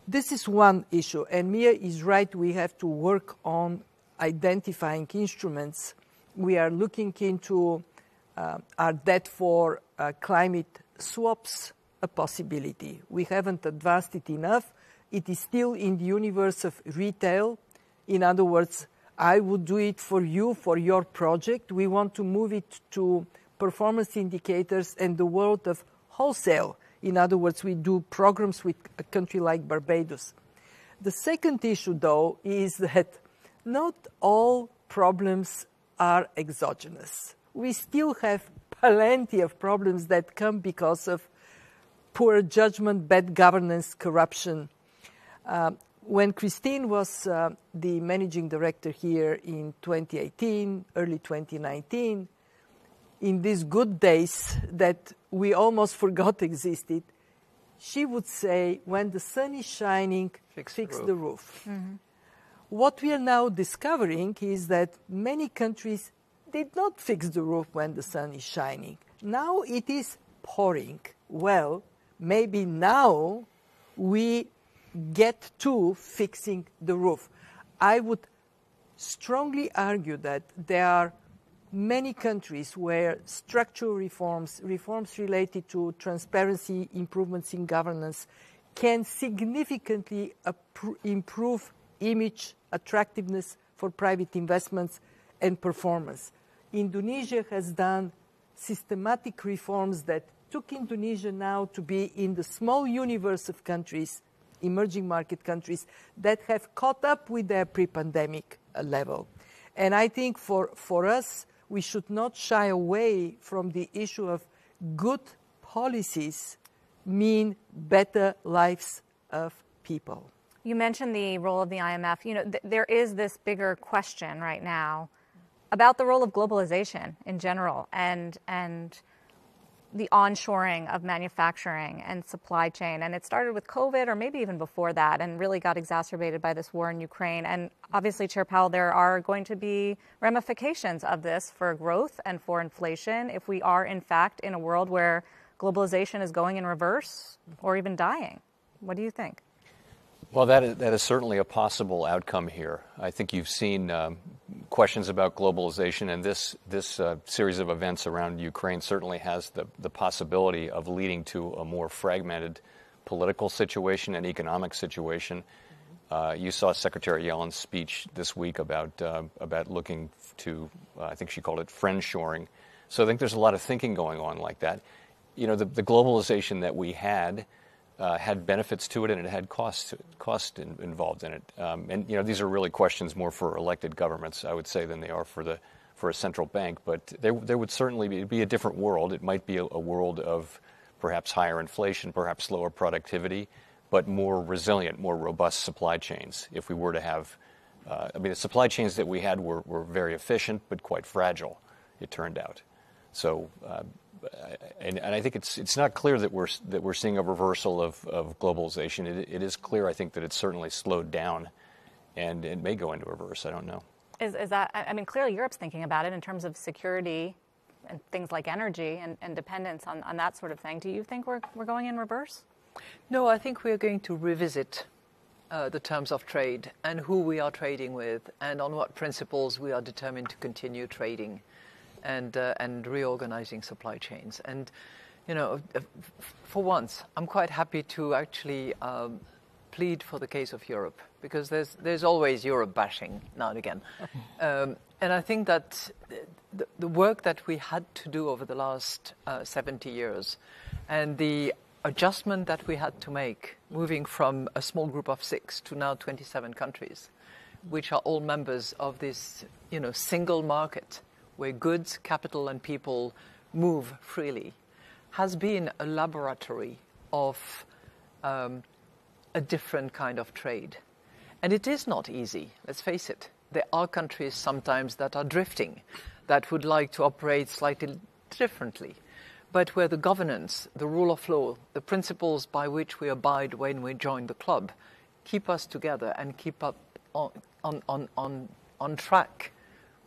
This is one issue, and Mia is right, we have to work on identifying instruments. We are looking into uh, our debt for uh, climate swaps a possibility. We haven't advanced it enough. It is still in the universe of retail. In other words, I would do it for you, for your project. We want to move it to performance indicators and the world of wholesale. In other words, we do programs with a country like Barbados. The second issue, though, is that not all problems are exogenous. We still have plenty of problems that come because of poor judgment, bad governance, corruption. Uh, when Christine was uh, the managing director here in twenty eighteen, early twenty nineteen, in these good days that we almost forgot existed, she would say, when the sun is shining, fix, fix the roof. The roof. Mm-hmm. What we are now discovering is that many countries did not fix the roof when the sun is shining. Now it is pouring. Well, maybe now we get to fixing the roof. I would strongly argue that there are many countries where structural reforms, reforms related to transparency, improvements in governance, can significantly improve image, attractiveness for private investments and performance. Indonesia has done systematic reforms that took Indonesia now to be in the small universe of countries, emerging market countries, that have caught up with their pre-pandemic level. And I think for, for us, we should not shy away from the issue of good policies mean better lives of people. You mentioned the role of the I M F. You know, th there is this bigger question right now about the role of globalization in general and, and the onshoring of manufacturing and supply chain. And it started with COVID or maybe even before that and really got exacerbated by this war in Ukraine. And obviously, Chair Powell, there are going to be ramifications of this for growth and for inflation if we are, in fact, in a world where globalization is going in reverse or even dying. What do you think? Well, that is, that is certainly a possible outcome here. I think you've seen um, questions about globalization, and this this uh, series of events around Ukraine certainly has the, the possibility of leading to a more fragmented political situation and economic situation. Uh, you saw Secretary Yellen's speech this week about, uh, about looking to, uh, I think she called it friend-shoring. So I think there's a lot of thinking going on like that. You know, the, the globalization that we had Uh, had benefits to it, and it had costs cost in, involved in it. Um, and you know, these are really questions more for elected governments, I would say, than they are for the for a central bank. But there there would certainly be, be a different world. It might be a, a world of perhaps higher inflation, perhaps lower productivity, but more resilient, more robust supply chains. If we were to have, uh, I mean, the supply chains that we had were were very efficient, but quite fragile, it turned out. So. Uh, And, and I think it's it's not clear that we're that we're seeing a reversal of, of globalization. It, it is clear, I think, that it's certainly slowed down, and it may go into reverse. I don't know. Is, is that? I mean, clearly Europe's thinking about it in terms of security and things like energy and, and dependence on, on that sort of thing. Do you think we're we're going in reverse? No, I think we're going to revisit uh, the terms of trade and who we are trading with and on what principles we are determined to continue trading. And, uh, and reorganizing supply chains. And, you know, for once, I'm quite happy to actually um, plead for the case of Europe, because there's, there's always Europe bashing now and again. Um, and I think that the, the work that we had to do over the last uh, seventy years and the adjustment that we had to make, moving from a small group of six to now twenty-seven countries, which are all members of this, you know, single market where goods, capital and people move freely, has been a laboratory of um, a different kind of trade. And it is not easy, let's face it. There are countries sometimes that are drifting, that would like to operate slightly differently, but where the governance, the rule of law, the principles by which we abide when we join the club keep us together and keep up on, on, on, on, on track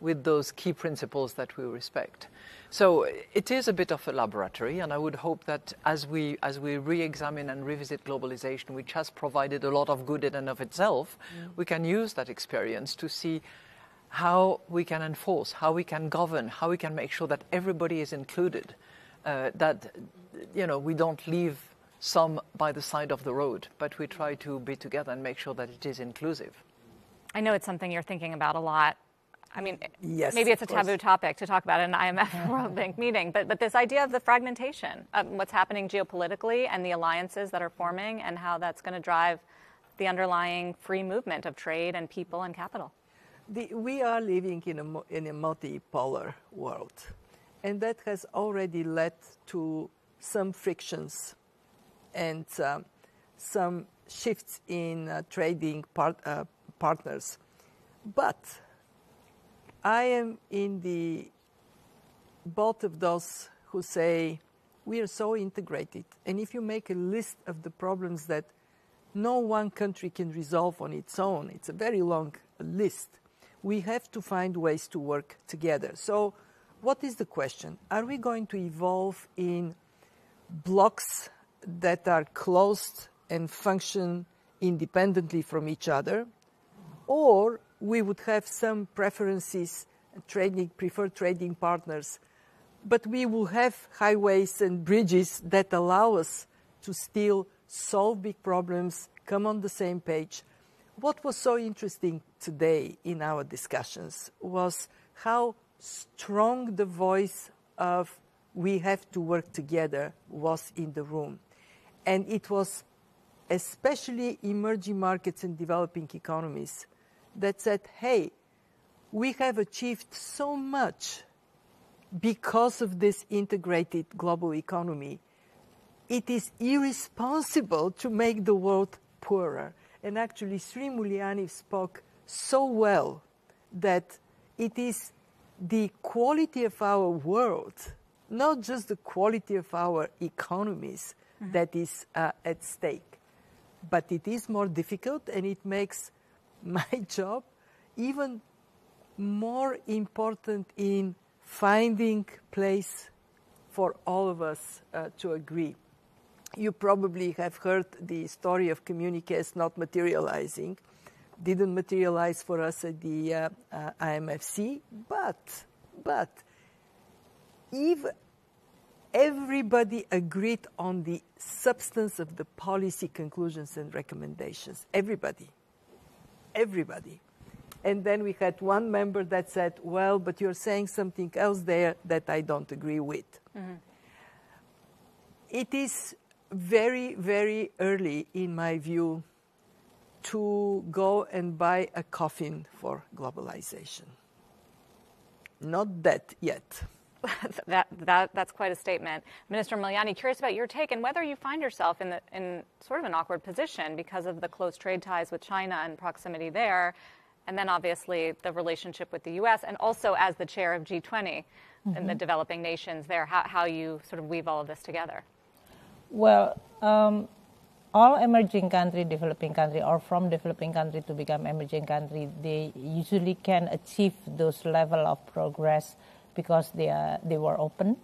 with those key principles that we respect. So it is a bit of a laboratory, and I would hope that as we, as we re-examine and revisit globalization, which has provided a lot of good in and of itself, mm. we can use that experience to see how we can enforce, how we can govern, how we can make sure that everybody is included, uh, that, you know, we don't leave some by the side of the road, but we try to be together and make sure that it is inclusive. I know it's something you're thinking about a lot. I mean, yes, maybe it's a taboo topic to talk about in an I M F World Bank meeting, but, but this idea of the fragmentation, of what's happening geopolitically and the alliances that are forming and how that's going to drive the underlying free movement of trade and people and capital. The, we are living in a, in a multipolar world, and that has already led to some frictions and uh, some shifts in uh, trading part, uh, partners. But I am in the boat of those who say we are so integrated, and if you make a list of the problems that no one country can resolve on its own, it's a very long list, we have to find ways to work together. So what is the question? Are we going to evolve in blocks that are closed and function independently from each other, or we would have some preferences, trading, preferred trading partners, but we will have highways and bridges that allow us to still solve big problems, come on the same page. What was so interesting today in our discussions was how strong the voice of we have to work together was in the room. And it was especially emerging markets and developing economies that said, hey, we have achieved so much because of this integrated global economy. It is irresponsible to make the world poorer. And actually, Sri Mulyani spoke so well that it is the quality of our world, not just the quality of our economies, mm-hmm. that is uh, at stake. But it is more difficult, and it makes my job even more important in finding place for all of us uh, to agree. You probably have heard the story of communiques not materializing. Didn't materialize for us at the uh, uh, I M F C, but, but if everybody agreed on the substance of the policy conclusions and recommendations, everybody, everybody. And then we had one member that said, well, but you're saying something else there that I don't agree with. Mm-hmm. It is very, very early, in my view, to go and buy a coffin for globalization. Not that yet. that, that, that's quite a statement. Minister Mulyani, curious about your take and whether you find yourself in, the, in sort of an awkward position because of the close trade ties with China and proximity there, and then obviously the relationship with the U S, and also as the chair of G twenty mm-hmm. and the developing nations there, how, how you sort of weave all of this together. Well, um, all emerging country, developing country, or from developing country to become emerging country, they usually can achieve those level of progress because they are they were open,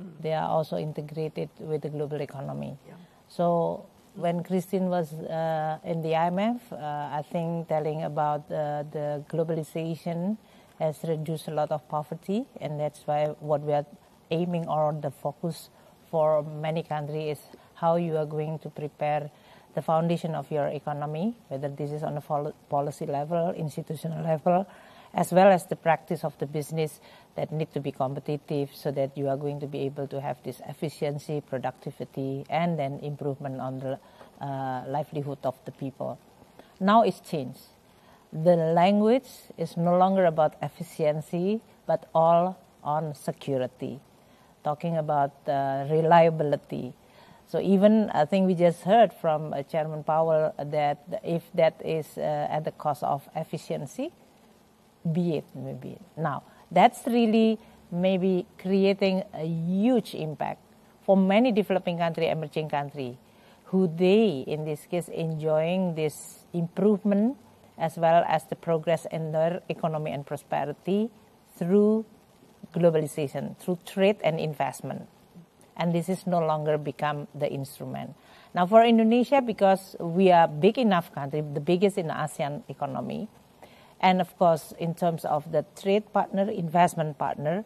mm. they are also integrated with the global economy. Yeah. So when Christine was uh, in the I M F, uh, I think telling about uh, the globalization has reduced a lot of poverty, and that's why what we are aiming on, the focus for many countries is how you are going to prepare the foundation of your economy, whether this is on a policy level, institutional level, as well as the practice of the business that need to be competitive so that you are going to be able to have this efficiency, productivity, and then improvement on the uh, livelihood of the people. Now it's changed. The language is no longer about efficiency, but all on security, talking about uh, reliability. So even I think we just heard from uh, Chairman Powell that if that is uh, at the cost of efficiency, be it, maybe. Now, that's really maybe creating a huge impact for many developing country, emerging country, who they, in this case, enjoying this improvement as well as the progress in their economy and prosperity through globalization, through trade and investment. And this is no longer become the instrument. Now for Indonesia, because we are big enough country, the biggest in the ASEAN economy, and of course, in terms of the trade partner, investment partner,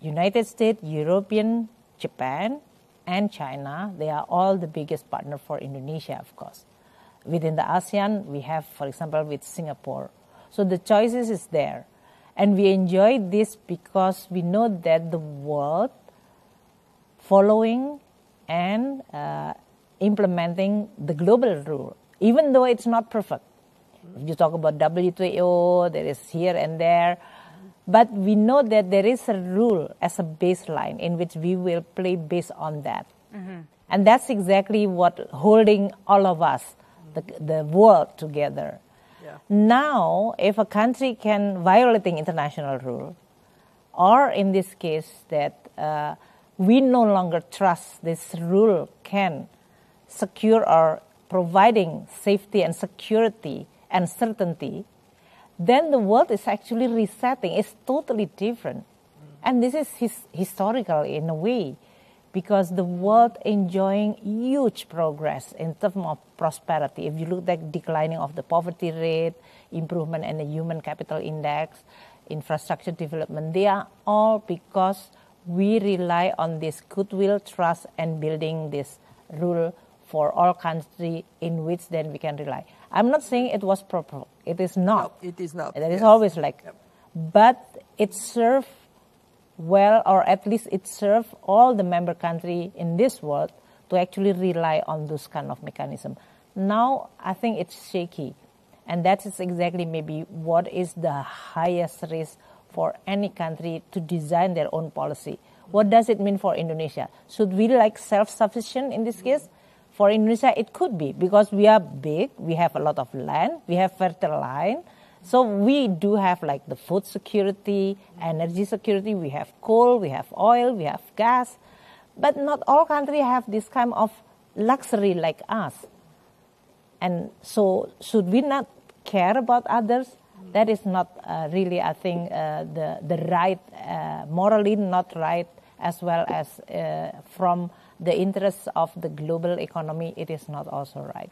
United States, European, Japan, and China, they are all the biggest partner for Indonesia, of course. Within the ASEAN, we have, for example, with Singapore. So the choices is there. And we enjoy this because we know that the world following and uh, implementing the global rule, even though it's not perfect. If you talk about W T O, there is here and there. But we know that there is a rule as a baseline in which we will play based on that. Mm-hmm. And that's exactly what holding all of us, the, the world together. Yeah. Now, if a country can violating international rule, or in this case that uh, we no longer trust this rule can secure or providing safety and security and certainty, then the world is actually resetting. It's totally different. Mm. And this is his, historical in a way, because the world enjoying huge progress in terms of prosperity. If you look at declining of the poverty rate, improvement in the human capital index, infrastructure development, they are all because we rely on this goodwill, trust, and building this rule for all countries in which then we can rely. I'm not saying it was proper. It is not. No, it is not. It is yes. always like, yep. But it served well, or at least it served all the member country in this world to actually rely on those kind of mechanism. Now, I think it's shaky. And that is exactly maybe what is the highest risk for any country to design their own policy. What does it mean for Indonesia? Should we like self-sufficient in this case? For Indonesia, it could be, because we are big, we have a lot of land, we have fertile land. So we do have like the food security, energy security, we have coal, we have oil, we have gas. But not all countries have this kind of luxury like us. And so should we not care about others? That is not uh, really, I think, uh, the, the right, uh, morally not right, as well as uh, from the interests of the global economy, it is not also right.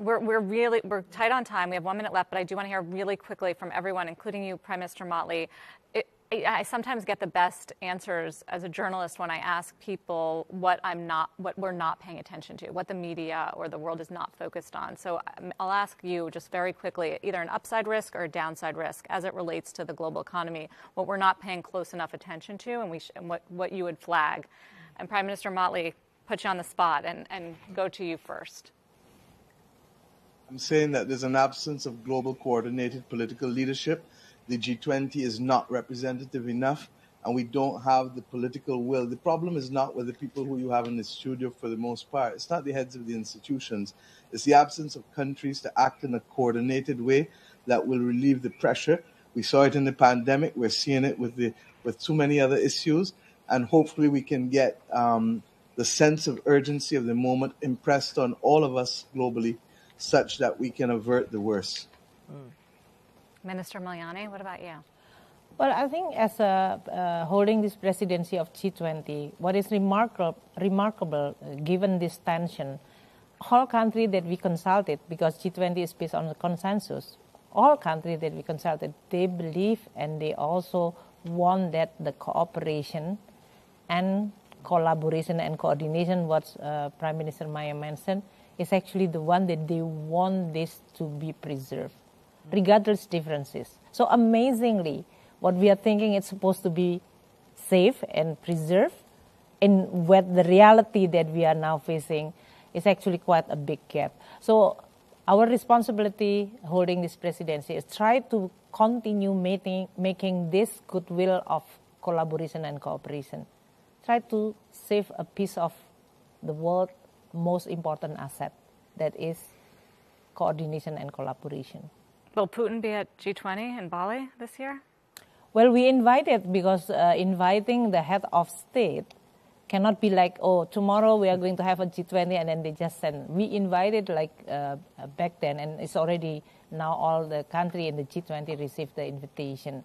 We're, we're really, we're tight on time. We have one minute left, but I do want to hear really quickly from everyone, including you, Prime Minister Motley. It, it, I sometimes get the best answers as a journalist when I ask people what I'm not, what we're not paying attention to, what the media or the world is not focused on. So I'll ask you just very quickly, either an upside risk or a downside risk as it relates to the global economy, what we're not paying close enough attention to, and we sh and what, what you would flag. And Prime Minister Motley, put you on the spot and, and go to you first. I'm saying that there's an absence of global coordinated political leadership. The G twenty is not representative enough, and we don't have the political will. The problem is not with the people who you have in the studio for the most part. It's not the heads of the institutions. It's the absence of countries to act in a coordinated way that will relieve the pressure. We saw it in the pandemic. We're seeing it with, the, with too many other issues. And hopefully we can get um, the sense of urgency of the moment impressed on all of us globally, such that we can avert the worst. Mm. Minister Mulyani, what about you? Well, I think as a, uh, holding this presidency of G twenty, what is remarkable, remarkable uh, given this tension, all countries that we consulted, because G twenty is based on the consensus, all countries that we consulted, they believe and they also want that the cooperation and collaboration and coordination, what uh, Prime Minister Maya mentioned, is actually the one that they want this to be preserved, regardless differences. So amazingly, what we are thinking it's supposed to be safe and preserved, and what the reality that we are now facing is actually quite a big gap. So our responsibility holding this presidency is try to continue making, making this goodwill of collaboration and cooperation. Try to save a piece of the world's most important asset, that is coordination and collaboration. Will Putin be at G twenty in Bali this year? Well, we invited because uh, inviting the head of state cannot be like, oh, tomorrow we are going to have a G twenty and then they just send. We invited like uh, back then, and it's already now all the country in the G twenty received the invitation.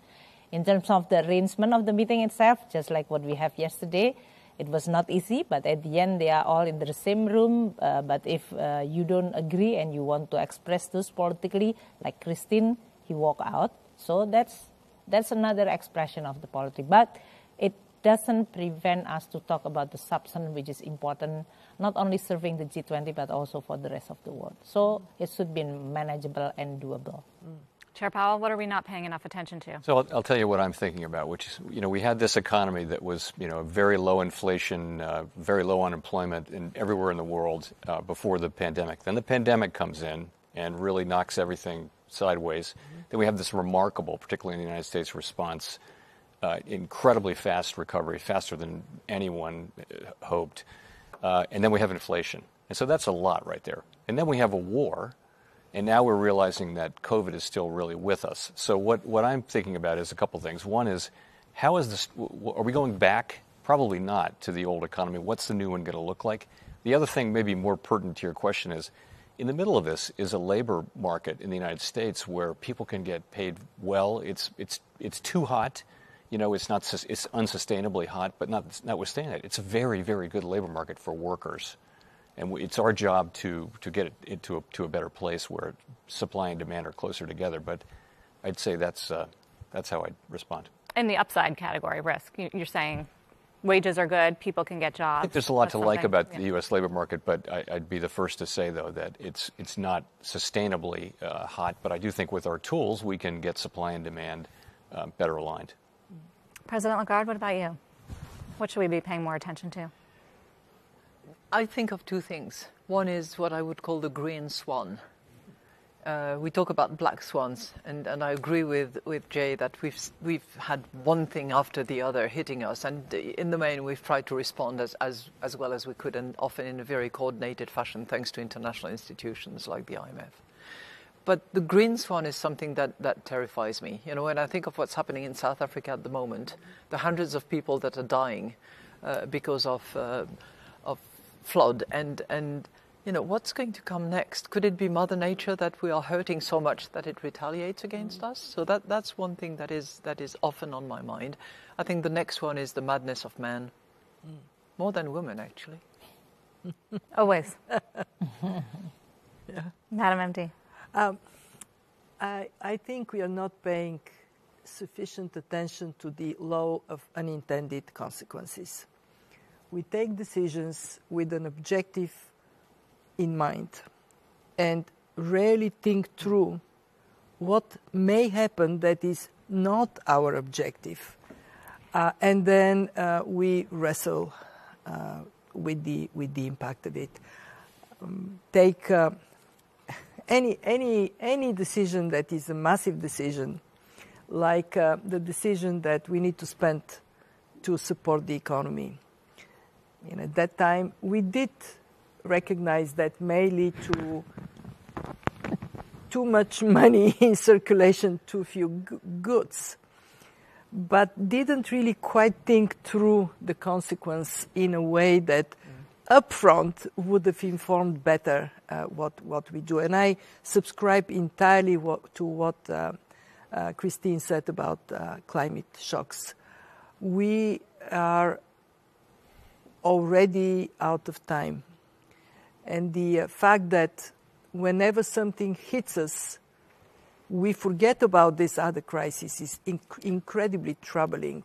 In terms of the arrangement of the meeting itself, just like what we have yesterday, it was not easy, but at the end they are all in the same room. Uh, but if uh, you don't agree and you want to express this politically, like Christine, he walked out. So that's, that's another expression of the politics. But it doesn't prevent us to talk about the substance, which is important, not only serving the G twenty, but also for the rest of the world. So it should be manageable and doable. Mm. Chair Powell, what are we not paying enough attention to? So I'll, I'll tell you what I'm thinking about, which is, you know, we had this economy that was, you know, very low inflation, uh, very low unemployment in everywhere in the world uh, before the pandemic. Then the pandemic comes in and really knocks everything sideways. Mm-hmm. Then we have this remarkable, particularly in the United States, response, uh, incredibly fast recovery, faster than anyone hoped. Uh, and then we have inflation. And so that's a lot right there. And then we have a war. And now we're realizing that COVID is still really with us. So what, what I'm thinking about is a couple things. One is, how is this, are we going back? Probably not to the old economy. What's the new one going to look like? The other thing, maybe more pertinent to your question, is in the middle of this is a labor market in the United States where people can get paid well. It's, it's, it's too hot. You know, it's not, it's unsustainably hot, but not, notwithstanding it, it's a very, very good labor market for workers. And it's our job to, to get it into a, to a better place where supply and demand are closer together. But I'd say that's, uh, that's how I'd respond. In the upside category, risk, you're saying wages are good, people can get jobs. I think there's a lot to like about yeah. the U S labor market, but I, I'd be the first to say, though, that it's, it's not sustainably uh, hot. But I do think with our tools, we can get supply and demand uh, better aligned. President Lagarde, what about you? What should we be paying more attention to? I think of two things. One is what I would call the green swan. Uh, we talk about black swans, and, and I agree with, with Jay that we've, we've had one thing after the other hitting us, and in the main we've tried to respond as, as, as well as we could, and often in a very coordinated fashion thanks to international institutions like the I M F. But the green swan is something that, that terrifies me. You know, when I think of what's happening in South Africa at the moment, the hundreds of people that are dying uh, because of... Uh, of flood and and you know what's going to come next. Could it be Mother Nature that we are hurting so much that it retaliates against mm. us? So that that's one thing that is that is often on my mind. I think the next one is the madness of man, mm. more than women actually. Always. Yeah. Madam M D. Um, I I think we are not paying sufficient attention to the law of unintended consequences. We take decisions with an objective in mind and rarely think through what may happen that is not our objective. Uh, and then uh, we wrestle uh, with, the, with the impact of it. Um, take uh, any, any, any decision that is a massive decision, like uh, the decision that we need to spend to support the economy. And at that time, we did recognize that may lead to too much money in circulation, too few goods, but didn't really quite think through the consequence in a way that mm. upfront would have informed better uh, what, what we do. And I subscribe entirely what, to what uh, uh, Christine said about uh, climate shocks. We are already out of time. And the uh, fact that whenever something hits us, we forget about this other crisis is inc- incredibly troubling.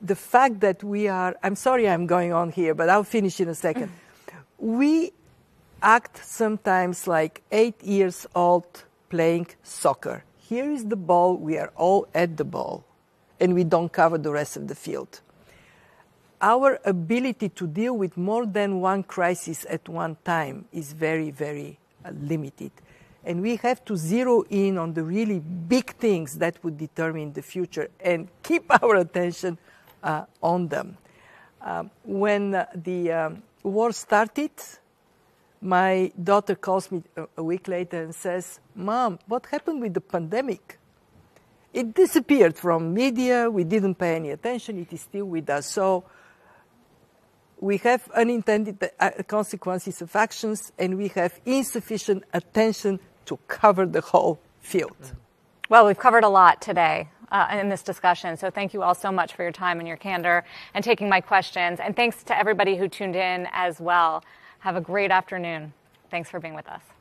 The fact that we are, I'm sorry I'm going on here, but I'll finish in a second. We act sometimes like eight years old playing soccer here is the ball, we are all at the ball, and we don't cover the rest of the field. Our ability to deal with more than one crisis at one time is very, very uh, limited. And we have to zero in on the really big things that would determine the future and keep our attention uh, on them. Um, when uh, the um, war started, my daughter calls me a, a week later and says, "Mom, what happened with the pandemic? It disappeared from media. We didn't pay any attention. It is still with us." So we have unintended consequences of actions, and we have insufficient attention to cover the whole field. Well, we've covered a lot today uh, in this discussion, so thank you all so much for your time and your candor and taking my questions. And thanks to everybody who tuned in as well. Have a great afternoon. Thanks for being with us.